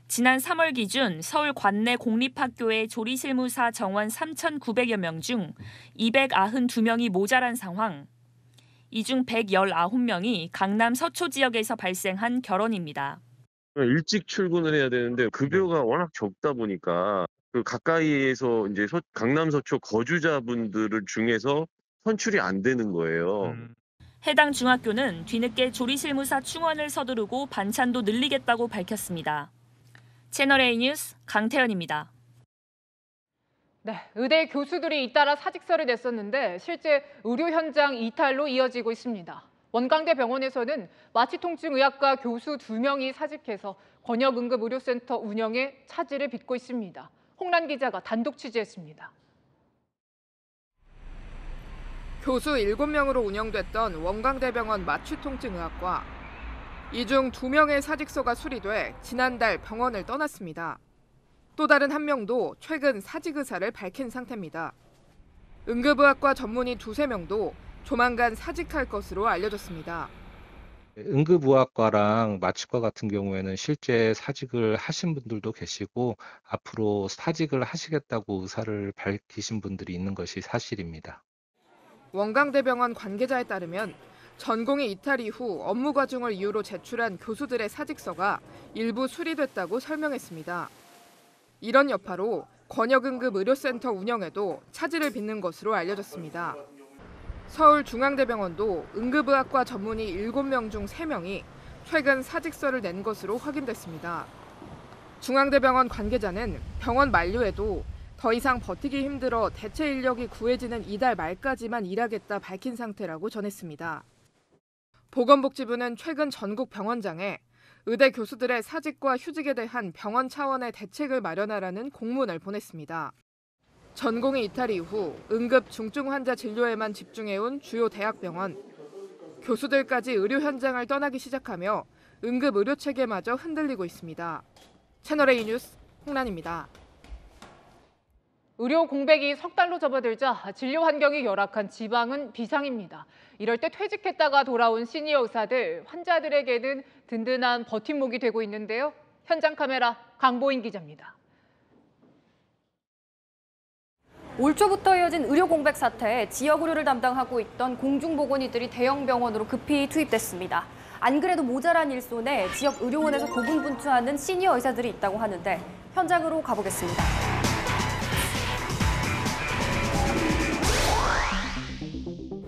지난 삼월 기준 서울 관내 공립학교의 조리실무사 정원 삼천구백여 명 중 이백구십이 명이 모자란 상황. 이 중 백십구 명이 강남 서초 지역에서 발생한 결원입니다. 일찍 출근을 해야 되는데 급여가 워낙 적다 보니까 그 가까이에서 이제 서, 강남 서초 거주자분들을 중에서 선출이 안 되는 거예요. 해당 중학교는 뒤늦게 조리실무사 충원을 서두르고 반찬도 늘리겠다고 밝혔습니다. 채널A 뉴스 강태현입니다. 네, 의대 교수들이 잇따라 사직서를 냈었는데 실제 의료 현장 이탈로 이어지고 있습니다. 원광대병원에서는 마취통증의학과 교수 두 명이 사직해서 권역응급의료센터 운영에 차질을 빚고 있습니다. 홍란 기자가 단독 취재했습니다. 교수 일곱 명으로 운영됐던 원광대병원 마취통증의학과. 이 중 두 명의 사직서가 수리돼 지난달 병원을 떠났습니다. 또 다른 한 명도 최근 사직 의사를 밝힌 상태입니다. 응급의학과 전문의 두세 명도 조만간 사직할 것으로 알려졌습니다. 응급의학과랑 마취과 같은 경우에는 실제 사직을 하신 분들도 계시고 앞으로 사직을 하시겠다고 의사를 밝히신 분들이 있는 것이 사실입니다. 원광대병원 관계자에 따르면 전공의 이탈 이후 업무 과중을 이유로 제출한 교수들의 사직서가 일부 수리됐다고 설명했습니다. 이런 여파로 권역응급의료센터 운영에도 차질을 빚는 것으로 알려졌습니다. 서울중앙대병원도 응급의학과 전문의 일곱 명 중 세 명이 최근 사직서를 낸 것으로 확인됐습니다. 중앙대병원 관계자는 병원 만료에도 더 이상 버티기 힘들어 대체 인력이 구해지는 이달 말까지만 일하겠다 밝힌 상태라고 전했습니다. 보건복지부는 최근 전국 병원장에 의대 교수들의 사직과 휴직에 대한 병원 차원의 대책을 마련하라는 공문을 보냈습니다. 전공의 이탈 이후 응급 중증 환자 진료에만 집중해온 주요 대학병원. 교수들까지 의료 현장을 떠나기 시작하며 응급 의료 체계마저 흔들리고 있습니다. 채널A 뉴스 홍란입니다. 의료 공백이 석 달로 접어들자 진료 환경이 열악한 지방은 비상입니다. 이럴 때 퇴직했다가 돌아온 시니어 의사들, 환자들에게는 든든한 버팀목이 되고 있는데요. 현장 카메라 강보인 기자입니다. 올 초부터 이어진 의료 공백 사태에 지역 의료를 담당하고 있던 공중보건의들이 대형 병원으로 급히 투입됐습니다. 안 그래도 모자란 일손에 지역 의료원에서 고군분투하는 시니어 의사들이 있다고 하는데 현장으로 가보겠습니다.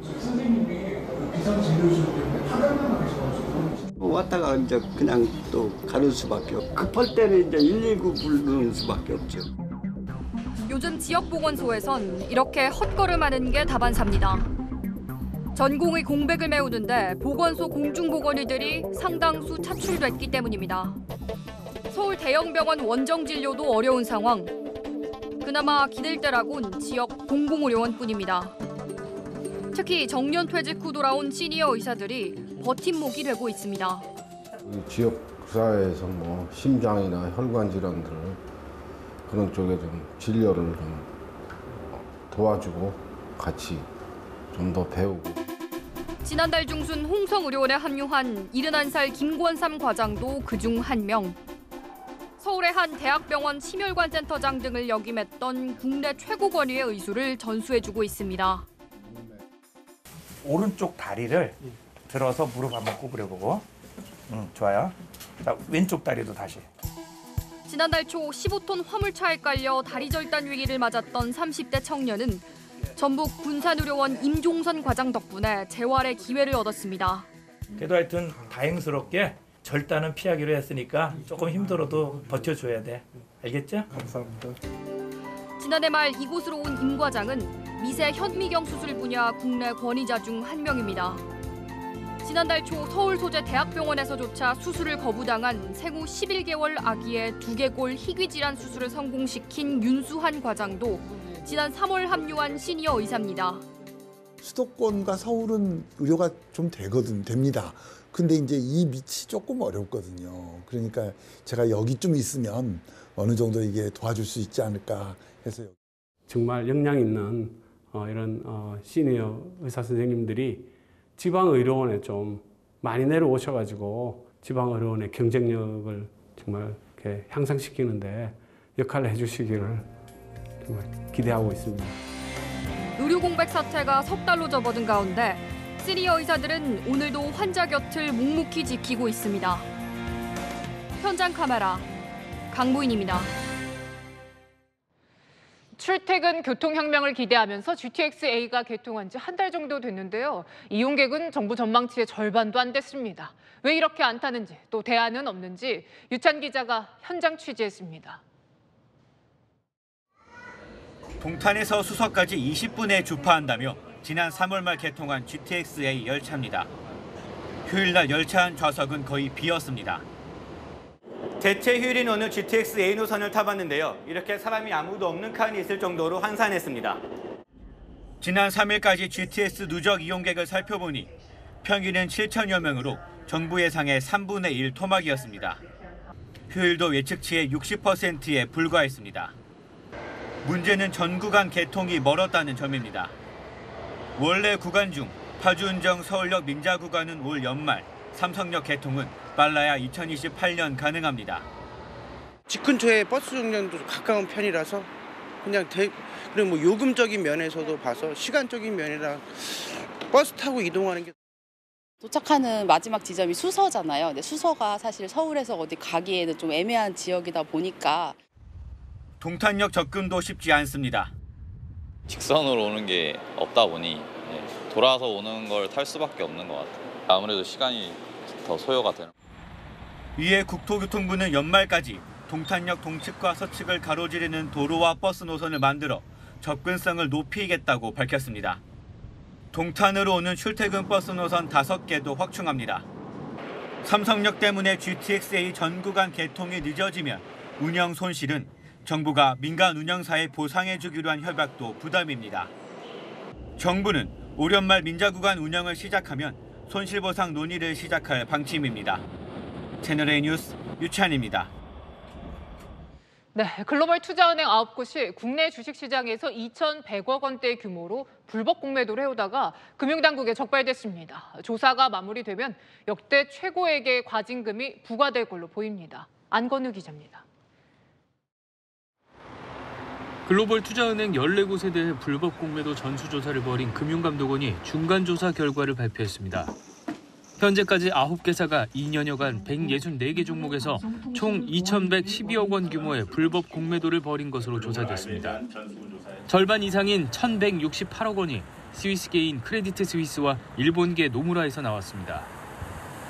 선생님이 비상 진료실 때문에 파견만 하셔가지고 하다가 이제 그냥 또 가는 수밖에 없고, 급할 때는 이제 일일구 부르는 수밖에 없죠. 요즘 지역보건소에선 이렇게 헛걸음하는 게 다반사입니다. 전공의 공백을 메우는데 보건소 공중보건의들이 상당수 차출됐기 때문입니다. 서울 대형병원 원정진료도 어려운 상황. 그나마 기댈 때라곤 지역 공공의료원뿐입니다. 특히 정년 퇴직 후 돌아온 시니어 의사들이 버팀목이 되고 있습니다. 지역 의사에서 뭐 심장이나 혈관 질환들 그런 쪽에 좀 진료를 좀 도와주고 같이 좀 더 배우고. 지난달 중순 홍성의료원에 합류한 일흔한 살 김권삼 과장도 그중 한 명. 서울의 한 대학병원 심혈관센터장 등을 역임했던 국내 최고 권위의 의술을 전수해주고 있습니다. 오른쪽 다리를 들어서 무릎 한번 구부려보고. 응, 좋아요. 자, 왼쪽 다리도 다시. 지난달 초 십오 톤 화물차에 깔려 다리 절단 위기를 맞았던 삼십 대 청년은 전북 군산의료원 임종선 과장 덕분에 재활의 기회를 얻었습니다. 그래도 하여튼 다행스럽게 절단은 피하기로 했으니까 조금 힘들어도 버텨줘야 돼. 알겠죠? 감사합니다. 지난해 말 이곳으로 온 임 과장은 미세 현미경 수술 분야 국내 권위자 중 한 명입니다. 지난달 초 서울 소재 대학병원에서조차 수술을 거부당한 생후 십일 개월 아기의 두개골 희귀 질환 수술을 성공시킨 윤수한 과장도 지난 삼월 합류한 시니어 의사입니다. 수도권과 서울은 의료가 좀 되거든, 됩니다. 근데 이제 이 밑이 조금 어렵거든요. 그러니까 제가 여기 좀 있으면 어느 정도 이게 도와줄 수 있지 않을까 해서요. 정말 역량 있는 이런 시니어 의사 선생님들이 지방의료원에 좀 많이 내려오셔가지고 지방의료원의 경쟁력을 정말 이렇게 향상시키는데 역할을 해주시기를 기대하고 있습니다. 의료 공백 사태가 석 달로 접어든 가운데 시니어 의사들은 오늘도 환자 곁을 묵묵히 지키고 있습니다. 현장 카메라 강보인입니다. 출퇴근 교통혁명을 기대하면서 지티엑스 에이가 개통한 지 한 달 정도 됐는데요. 이용객은 정부 전망치의 절반도 안 됐습니다. 왜 이렇게 안 타는지 또 대안은 없는지 유찬 기자가 현장 취재했습니다. 동탄에서 수서까지 이십 분에 주파한다며 지난 삼월 말 개통한 지티엑스 에이 열차입니다. 휴일날 열차 한 좌석은 거의 비었습니다. 대체 휴일인 오늘 지티엑스 에이 노선을 타봤는데요. 이렇게 사람이 아무도 없는 칸이 있을 정도로 한산했습니다. 지난 삼 일까지 지티엑스 누적 이용객을 살펴보니 평균은 칠천여 명으로 정부 예상의 삼분의 일 토막이었습니다. 휴일도 예측치의 육십 퍼센트에 불과했습니다. 문제는 전 구간 개통이 멀었다는 점입니다. 원래 구간 중 파주운정 서울역 민자 구간은 올 연말, 삼성역 개통은 빨라야 이천이십팔 년 가능합니다. 집 근처에 버스 정류장도 가까운 편이라서 그냥 대, 그리고 뭐 요금적인 면에서도 봐서 시간적인 면이라 버스 타고 이동하는 게. 도착하는 마지막 지점이 수서잖아요. 근데 수서가 사실 서울에서 어디 가기에는 좀 애매한 지역이다 보니까. 동탄역 접근도 쉽지 않습니다. 직선으로 오는 게 없다 보니 돌아서 오는 걸 탈 수밖에 없는 것 같아요. 아무래도 시간이 더 소요가 되는. 이에 국토교통부는 연말까지 동탄역 동측과 서측을 가로지르는 도로와 버스 노선을 만들어 접근성을 높이겠다고 밝혔습니다. 동탄으로 오는 출퇴근 버스 노선 다섯 개도 확충합니다. 삼성역 때문에 지티엑스 에이 전 구간 개통이 늦어지면 운영 손실은 정부가 민간 운영사에 보상해주기로 한 협약도 부담입니다. 정부는 올 연말 민자 구간 운영을 시작하면 손실보상 논의를 시작할 방침입니다. 채널A 뉴스 유찬입니다. 네, 글로벌 투자은행 아홉 곳이 국내 주식시장에서 이천백억 원대 규모로 불법 공매도를 해오다가 금융당국에 적발됐습니다. 조사가 마무리되면 역대 최고액의 과징금이 부과될 걸로 보입니다. 안건우 기자입니다. 글로벌 투자은행 열네 곳에 대해 불법 공매도 전수조사를 벌인 금융감독원이 중간조사 결과를 발표했습니다. 현재까지 아홉 개사가 이 년여간 백육십사 개 종목에서 총 이천백십이억 원 규모의 불법 공매도를 벌인 것으로 조사됐습니다. 절반 이상인 천백육십팔억 원이 스위스계인 크레디트 스위스와 일본계 노무라에서 나왔습니다.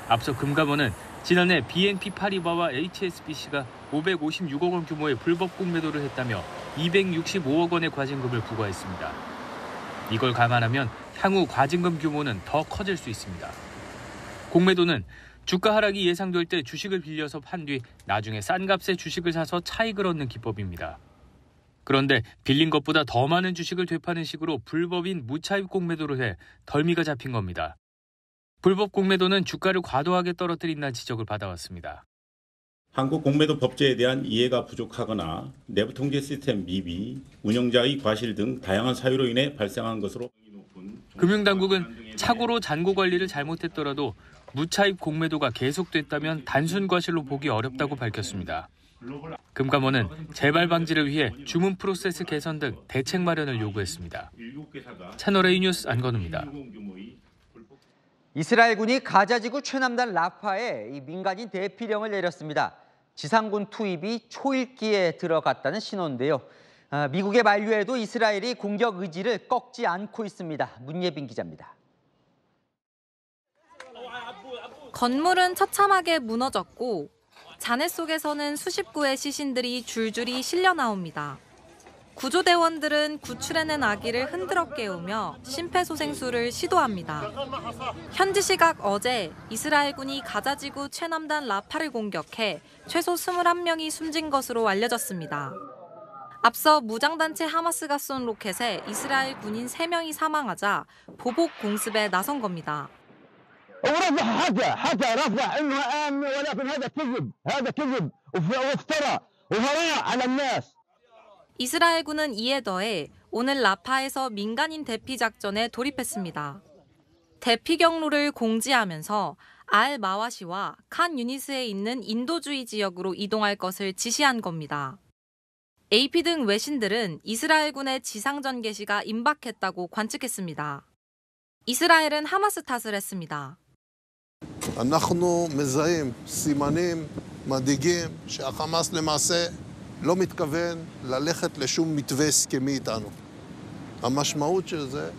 앞서 금감원은 지난해 비엔피 파리바와 에이치에스비씨가 오백오십육억 원 규모의 불법 공매도를 했다며 이백육십오억 원의 과징금을 부과했습니다. 이걸 감안하면 향후 과징금 규모는 더 커질 수 있습니다. 공매도는 주가 하락이 예상될 때 주식을 빌려서 판 뒤 나중에 싼 값에 주식을 사서 차익을 얻는 기법입니다. 그런데 빌린 것보다 더 많은 주식을 되파는 식으로 불법인 무차입 공매도를 해 덜미가 잡힌 겁니다. 불법 공매도는 주가를 과도하게 떨어뜨린다는 지적을 받아왔습니다. 한국 공매도 법제에 대한 이해가 부족하거나 내부 통제 시스템 미비, 운영자의 과실 등 다양한 사유로 인해 발생한 것으로 금융당국은 착오로 잔고 관리를 잘못했더라도 무차입 공매도가 계속됐다면 단순 과실로 보기 어렵다고 밝혔습니다. 금감원은 재발 방지를 위해 주문 프로세스 개선 등 대책 마련을 요구했습니다. 채널A 뉴스 안건우입니다. 이스라엘군이 가자지구 최남단 라파에 민간인 대피령을 내렸습니다. 지상군 투입이 초읽기에 들어갔다는 신호인데요. 미국의 만류에도 이스라엘이 공격 의지를 꺾지 않고 있습니다. 문예빈 기자입니다. 건물은 처참하게 무너졌고 잔해 속에서는 수십 구의 시신들이 줄줄이 실려 나옵니다. 구조대원들은 구출해낸 아기를 흔들어 깨우며 심폐소생술을 시도합니다. 현지 시각 어제 이스라엘군이 가자지구 최남단 라파를 공격해 최소 이십일 명이 숨진 것으로 알려졌습니다. 앞서 무장단체 하마스가 쏜 로켓에 이스라엘 군인 세 명이 사망하자 보복 공습에 나선 겁니다. 이스라엘 군은 이에 더해 오늘 라파에서 민간인 대피 작전에 돌입했습니다. 대피 경로를 공지하면서 알-마와시와 칸 유니스에 있는 인도주의 지역으로 이동할 것을 지시한 겁니다. 에이피 등 외신들은 이스라엘 군의 지상전 개시가 임박했다고 관측했습니다. 이스라엘은 하마스 탓을 했습니다. אנחנו מזהים סימנים מדאיגים שהחמאס למעשה לא מתכוון ללכת לשום מתווה הסכמי איתנו. המשמעות של זה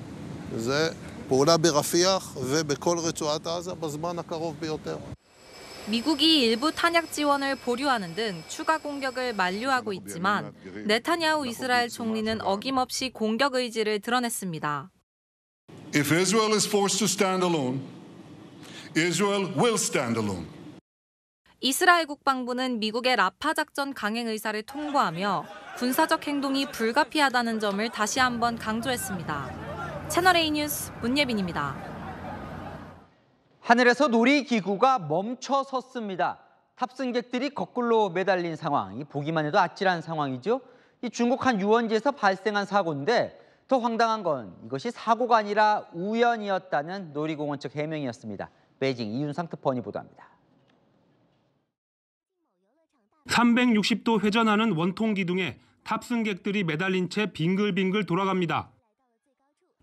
זה פעולה ברפיח ובכל רצועת עזה בזמן הקרוב ביותר. 미국이 일부 탄약 지원을 보류하는 등 추가 공격을 만류하고 있지만 네타냐후 이스라엘 총리는 어김없이 공격 의지를 드러냈습니다. If Israel is forced to stand alone, Israel will stand alone. 이스라엘 국방부는 미국의 라파 작전 강행 의사를 통보하며 군사적 행동이 불가피하다는 점을 다시 한번 강조했습니다. 채널A 뉴스 문예빈입니다. 하늘에서 놀이기구가 멈춰 섰습니다. 탑승객들이 거꾸로 매달린 상황, 이 보기만 해도 아찔한 상황이죠. 이 중국 한 유원지에서 발생한 사고인데 더 황당한 건 이것이 사고가 아니라 우연이었다는 놀이공원 측 해명이었습니다. 베이징 이윤상 특파원이 보도합니다. 삼백육십 도 회전하는 원통 기둥에 탑승객들이 매달린 채 빙글빙글 돌아갑니다.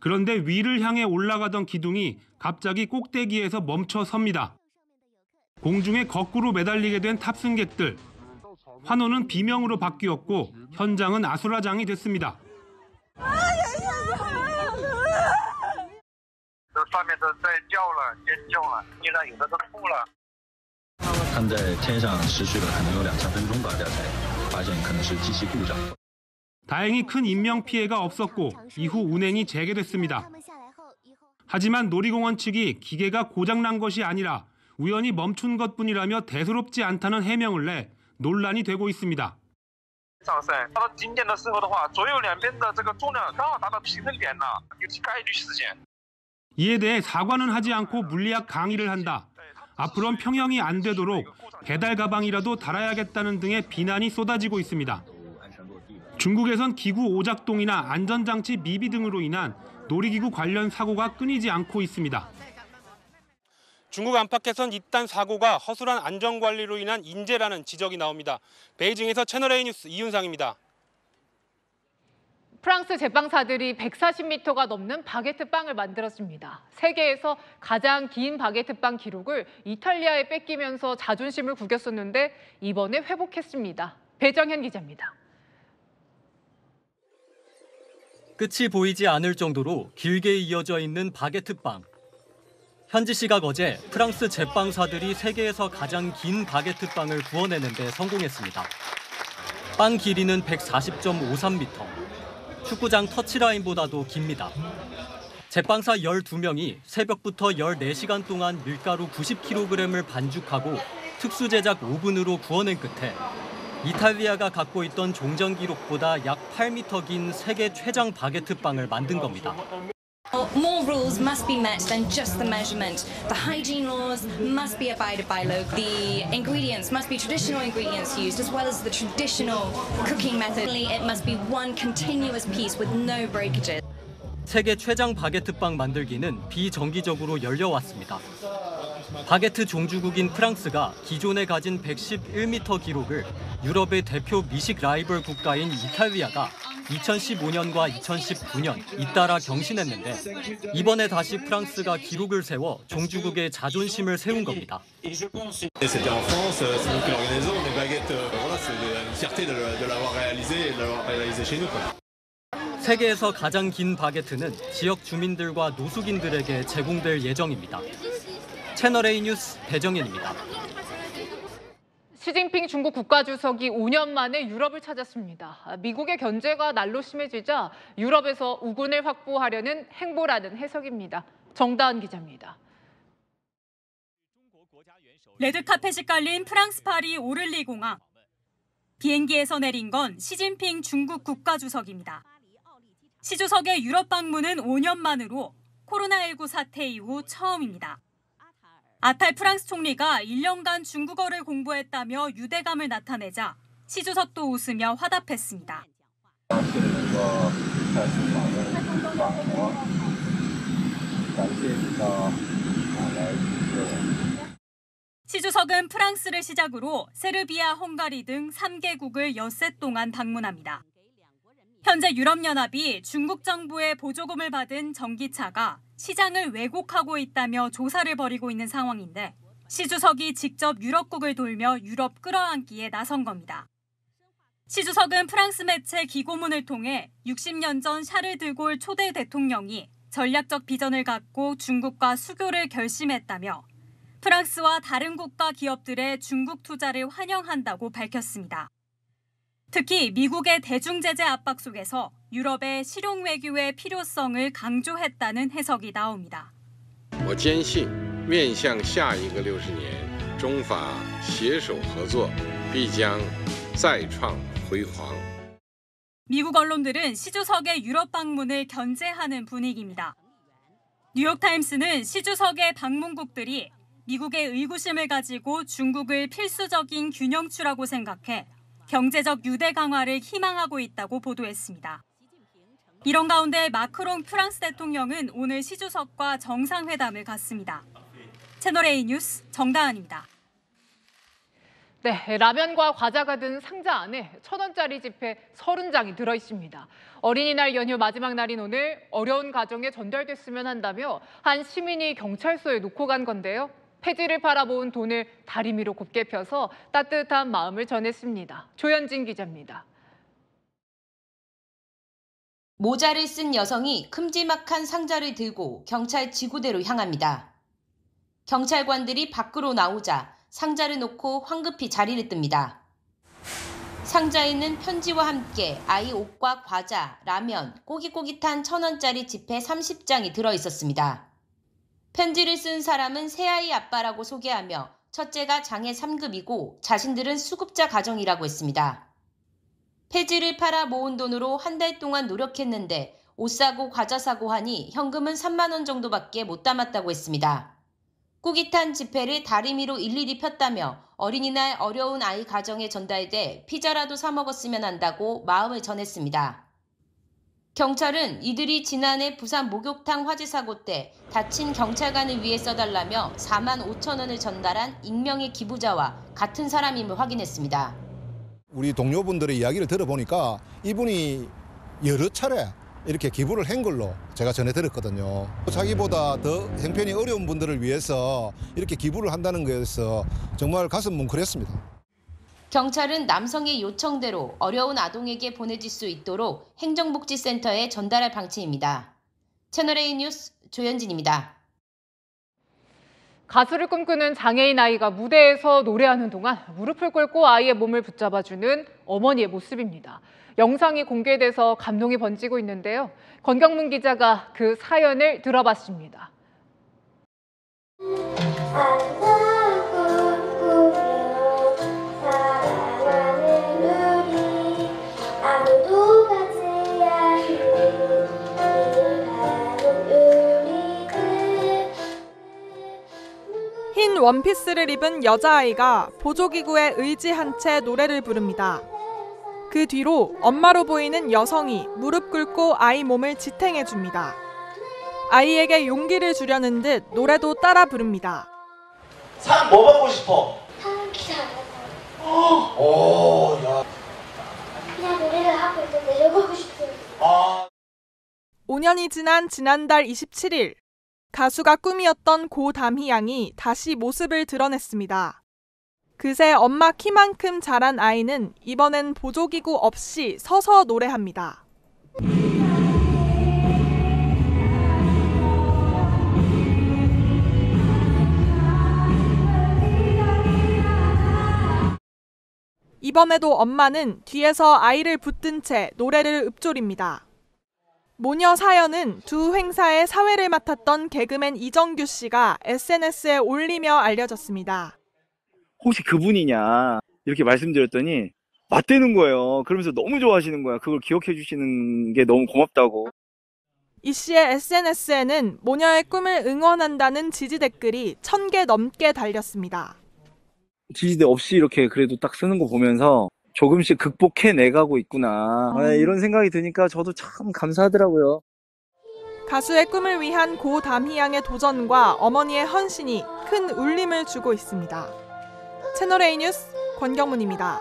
그런데 위를 향해 올라가던 기둥이 갑자기 꼭대기에서 멈춰 섭니다. 공중에 거꾸로 매달리게 된 탑승객들. 환호는 비명으로 바뀌었고 현장은 아수라장이 됐습니다. 다행히 큰 인명피해가 없었고 이후 운행이 재개됐습니다. 하지만 놀이공원 측이 기계가 고장난 것이 아니라 우연히 멈춘 것뿐이라며 대수롭지 않다는 해명을 내 논란이 되고 있습니다. 이에 대해 사과는 하지 않고 물리학 강의를 한다. 앞으로는 평형이 안 되도록 배달 가방이라도 달아야겠다는 등의 비난이 쏟아지고 있습니다. 중국에선 기구 오작동이나 안전장치 미비 등으로 인한 놀이기구 관련 사고가 끊이지 않고 있습니다. 중국 안팎에선 이딴 사고가 허술한 안전관리로 인한 인재라는 지적이 나옵니다. 베이징에서 채널A 뉴스 이윤상입니다. 프랑스 제빵사들이 백사십 미터가 넘는 바게트빵을 만들었습니다. 세계에서 가장 긴 바게트빵 기록을 이탈리아에 뺏기면서 자존심을 구겼었는데 이번에 회복했습니다. 배정현 기자입니다. 끝이 보이지 않을 정도로 길게 이어져 있는 바게트빵. 현지 시각 어제 프랑스 제빵사들이 세계에서 가장 긴 바게트 빵을 구워내는 데 성공했습니다. 빵 길이는 백사십 점 오삼 미터, 축구장 터치라인보다도 깁니다. 제빵사 열두 명이 새벽부터 열네 시간 동안 밀가루 구십 킬로그램을 반죽하고 특수 제작 오븐으로 구워낸 끝에 이탈리아가 갖고 있던 종전 기록보다 약 팔 미터 긴 세계 최장 바게트 빵을 만든 겁니다. More rules must be met than just the measurement. The hygiene laws must be abided by locally. The ingredients must be traditional ingredients used, as well as the traditional cooking method. It must be one continuous piece with no breakages. 세계 최장 바게트빵 만들기는 비정기적으로 열려왔습니다. 바게트 종주국인 프랑스가 기존에 가진 백십일 미터 기록을 유럽의 대표 미식 라이벌 국가인 이탈리아가 이천십오 년과 이천십구 년 잇따라 경신했는데 이번에 다시 프랑스가 기록을 세워 종주국의 자존심을 세운 겁니다. 세계에서 가장 긴 바게트는 지역 주민들과 노숙인들에게 제공될 예정입니다. 채널A 뉴스 배정현입니다. 시진핑 중국 국가주석이 오 년 만에 유럽을 찾았습니다. 미국의 견제가 날로 심해지자 유럽에서 우군을 확보하려는 행보라는 해석입니다. 정다은 기자입니다. 레드카펫이 깔린 프랑스 파리 오를리 공항. 비행기에서 내린 건 시진핑 중국 국가주석입니다. 시 주석의 유럽 방문은 오 년 만으로 코로나 일구 사태 이후 처음입니다. 아탈 프랑스 총리가 일 년간 중국어를 공부했다며 유대감을 나타내자 시 주석도 웃으며 화답했습니다. 시 주석은 프랑스를 시작으로 세르비아, 헝가리 등 삼 개국을 엿새 동안 방문합니다. 현재 유럽연합이 중국 정부의 보조금을 받은 전기차가 시장을 왜곡하고 있다며 조사를 벌이고 있는 상황인데 시 주석이 직접 유럽국을 돌며 유럽 끌어안기에 나선 겁니다. 시 주석은 프랑스 매체 기고문을 통해 육십 년 전 샤를 드골 초대 대통령이 전략적 비전을 갖고 중국과 수교를 결심했다며 프랑스와 다른 국가 기업들의 중국 투자를 환영한다고 밝혔습니다. 특히 미국의 대중제재 압박 속에서 유럽의 실용 외교의 필요성을 강조했다는 해석이 나옵니다. 미국 언론들은 시 주석의 유럽 방문을 견제하는 분위기입니다. 뉴욕타임스는 시 주석의 방문국들이 미국의 의구심을 가지고 중국을 필수적인 균형추라고 생각해 경제적 유대 강화를 희망하고 있다고 보도했습니다. 이런 가운데 마크롱 프랑스 대통령은 오늘 시 주석과 정상회담을 갖습니다. 채널A 뉴스 정다은입니다. 네, 라면과 과자가 든 상자 안에 천 원짜리 지폐 삼십 장이 들어있습니다. 어린이날 연휴 마지막 날인 오늘 어려운 가정에 전달됐으면 한다며 한 시민이 경찰서에 놓고 간 건데요. 폐지를 팔아 모은 돈을 다리미로 곱게 펴서 따뜻한 마음을 전했습니다. 조현진 기자입니다. 모자를 쓴 여성이 큼지막한 상자를 들고 경찰 지구대로 향합니다. 경찰관들이 밖으로 나오자 상자를 놓고 황급히 자리를 뜹니다. 상자에는 편지와 함께 아이 옷과 과자, 라면, 꼬깃꼬깃한 천 원짜리 지폐 삼십 장이 들어있었습니다. 편지를 쓴 사람은 새아이 아빠라고 소개하며 첫째가 장애 삼 급이고 자신들은 수급자 가정이라고 했습니다. 폐지를 팔아 모은 돈으로 한 달 동안 노력했는데 옷 사고 과자 사고 하니 현금은 삼만 원 정도밖에 못 담았다고 했습니다. 꾸깃한 지폐를 다리미로 일일이 폈다며 어린이날 어려운 아이 가정에 전달돼 피자라도 사 먹었으면 한다고 마음을 전했습니다. 경찰은 이들이 지난해 부산 목욕탕 화재 사고 때 다친 경찰관을 위해 써달라며 사만 오천 원을 전달한 익명의 기부자와 같은 사람임을 확인했습니다. 우리 동료분들의 이야기를 들어보니까 이분이 여러 차례 이렇게 기부를 한 걸로 제가 전해 들었거든요. 자기보다 더 형편이 어려운 분들을 위해서 이렇게 기부를 한다는 것에서 정말 가슴 뭉클했습니다. 경찰은 남성의 요청대로 어려운 아동에게 보내질 수 있도록 행정복지센터에 전달할 방침입니다. 채널A 뉴스 조현진입니다. 가수를 꿈꾸는 장애인 아이가 무대에서 노래하는 동안 무릎을 꿇고 아이의 몸을 붙잡아주는 어머니의 모습입니다. 영상이 공개돼서 감동이 번지고 있는데요. 권경문 기자가 그 사연을 들어봤습니다. 흰 원피스를 입은 여자아이가 보조기구에 의지한 채 노래를 부릅니다. 그 뒤로 엄마로 보이는 여성이 무릎 꿇고 아이 몸을 지탱해줍니다. 아이에게 용기를 주려는 듯 노래도 따라 부릅니다. 상 뭐 받고 싶어? 상 기자. 오, 야. 그냥 노래를 하고 이제 내려가고 싶어요. 아. 오 년이 지난 지난달 이십칠일. 가수가 꿈이었던 고 담희 양이 다시 모습을 드러냈습니다. 그새 엄마 키만큼 자란 아이는 이번엔 보조기구 없이 서서 노래합니다. 이번에도 엄마는 뒤에서 아이를 붙든 채 노래를 읊조립니다. 모녀 사연은 두 행사의 사회를 맡았던 개그맨 이정규 씨가 에스엔에스에 올리며 알려졌습니다. 혹시 그분이냐 이렇게 말씀드렸더니 맞대는 거예요. 그러면서 너무 좋아하시는 거야. 그걸 기억해 주시는 게 너무 고맙다고. 이 씨의 에스엔에스에는 모녀의 꿈을 응원한다는 지지 댓글이 천 개 넘게 달렸습니다. 지지대 없이 이렇게 그래도 딱 쓰는 거 보면서 조금씩 극복해내가고 있구나. 네, 이런 생각이 드니까 저도 참 감사하더라고요. 가수의 꿈을 위한 고 담희 양의 도전과 어머니의 헌신이 큰 울림을 주고 있습니다. 채널A 뉴스 권경문입니다.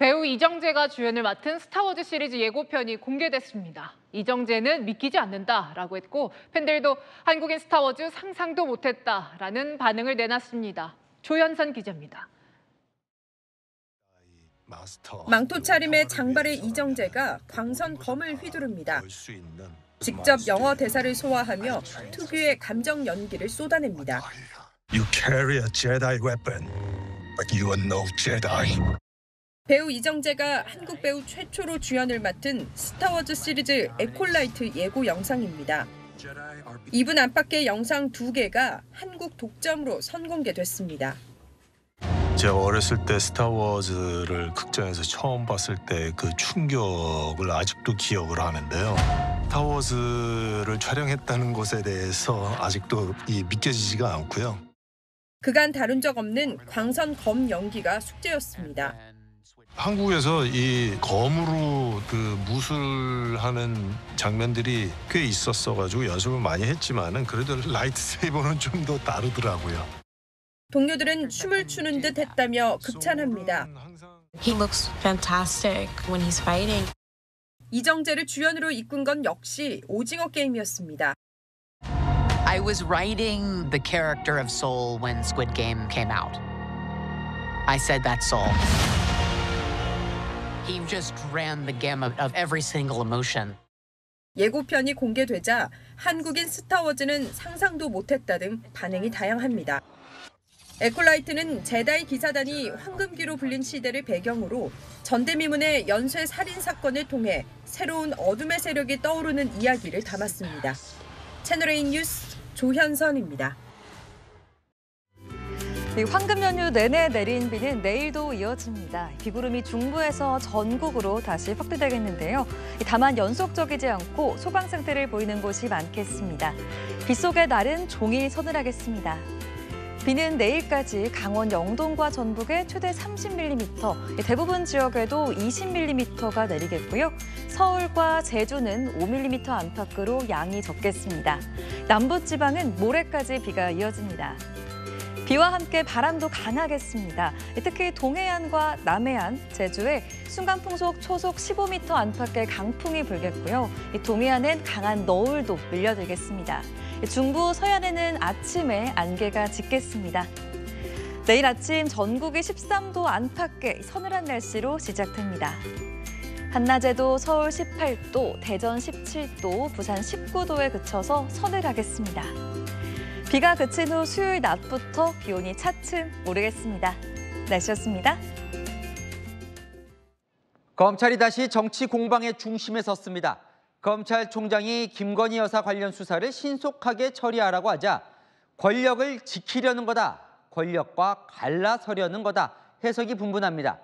배우 이정재가 주연을 맡은 스타워즈 시리즈 예고편이 공개됐습니다. 이정재는 믿기지 않는다라고 했고 팬들도 한국인 스타워즈 상상도 못했다라는 반응을 내놨습니다. 조현선 기자입니다. 망토 차림의 장발의 이정재가 광선 검을 휘두릅니다. 직접 영어 대사를 소화하며 특유의 감정 연기를 쏟아냅니다. You carry a Jedi weapon, but you are no Jedi. 배우 이정재가 한국 배우 최초로 주연을 맡은 스타워즈 시리즈 에콜라이트 예고 영상입니다. 이 분 안팎의 영상 두 개가 한국 독점으로 선공개됐습니다. 제가 어렸을 때 스타워즈를 극장에서 처음 봤을 때 그 충격을 아직도 기억을 하는데요. 스타워즈를 촬영했다는 것에 대해서 아직도 이 믿겨지지가 않고요. 그간 다룬 적 없는 광선 검 연기가 숙제였습니다. 한국에서 이 검으로 그 무술하는 장면들이 꽤 있었어가지고 연습을 많이 했지만은 그래도 라이트세이버는 좀 더 다르더라고요. 동료들은 춤을 추는 듯 했다며 극찬합니다. He looks fantastic when he's fighting. 이정재를 주연으로 이끈 건 역시 오징어 게임이었습니다. I was writing the character of Soul when Squid Game came out. I said that's Soul. He just ran the gamut of every single emotion. 예고편이 공개되자 한국인 스타워즈는 상상도 못했다 등 반응이 다양합니다. 에콜라이트는 제다이 기사단이 황금기로 불린 시대를 배경으로 전대미문의 연쇄 살인 사건을 통해 새로운 어둠의 세력이 떠오르는 이야기를 담았습니다. 채널A 뉴스 조현선입니다. 황금 연휴 내내 내린 비는 내일도 이어집니다. 비구름이 중부에서 전국으로 다시 확대되겠는데요. 다만 연속적이지 않고 소강 상태를 보이는 곳이 많겠습니다. 빗속의 날은 종일 서늘하겠습니다. 비는 내일까지 강원 영동과 전북에 최대 삼십 밀리미터, 대부분 지역에도 이십 밀리미터가 내리겠고요. 서울과 제주는 오 밀리미터 안팎으로 양이 적겠습니다. 남부지방은 모레까지 비가 이어집니다. 비와 함께 바람도 강하겠습니다. 특히 동해안과 남해안, 제주에 순간풍속 초속 십오 미터 안팎의 강풍이 불겠고요. 동해안엔 강한 너울도 밀려들겠습니다. 중부 서해안에는 아침에 안개가 짙겠습니다. 내일 아침 전국이 십삼 도 안팎의 서늘한 날씨로 시작됩니다. 한낮에도 서울 십팔 도, 대전 십칠 도, 부산 십구 도에 그쳐서 서늘하겠습니다. 비가 그친 후 수요일 낮부터 기온이 차츰 오르겠습니다. 날씨였습니다. 검찰이 다시 정치 공방의 중심에 섰습니다. 검찰총장이 김건희 여사 관련 수사를 신속하게 처리하라고 하자 권력을 지키려는 거다, 권력과 갈라서려는 거다 해석이 분분합니다.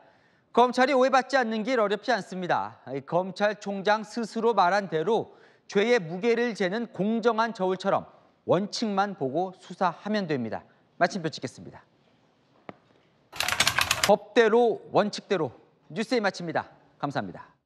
검찰이 오해받지 않는 길 어렵지 않습니다. 검찰총장 스스로 말한 대로 죄의 무게를 재는 공정한 저울처럼 원칙만 보고 수사하면 됩니다. 마침표 찍겠습니다. 법대로 원칙대로 뉴스에 마칩니다. 감사합니다.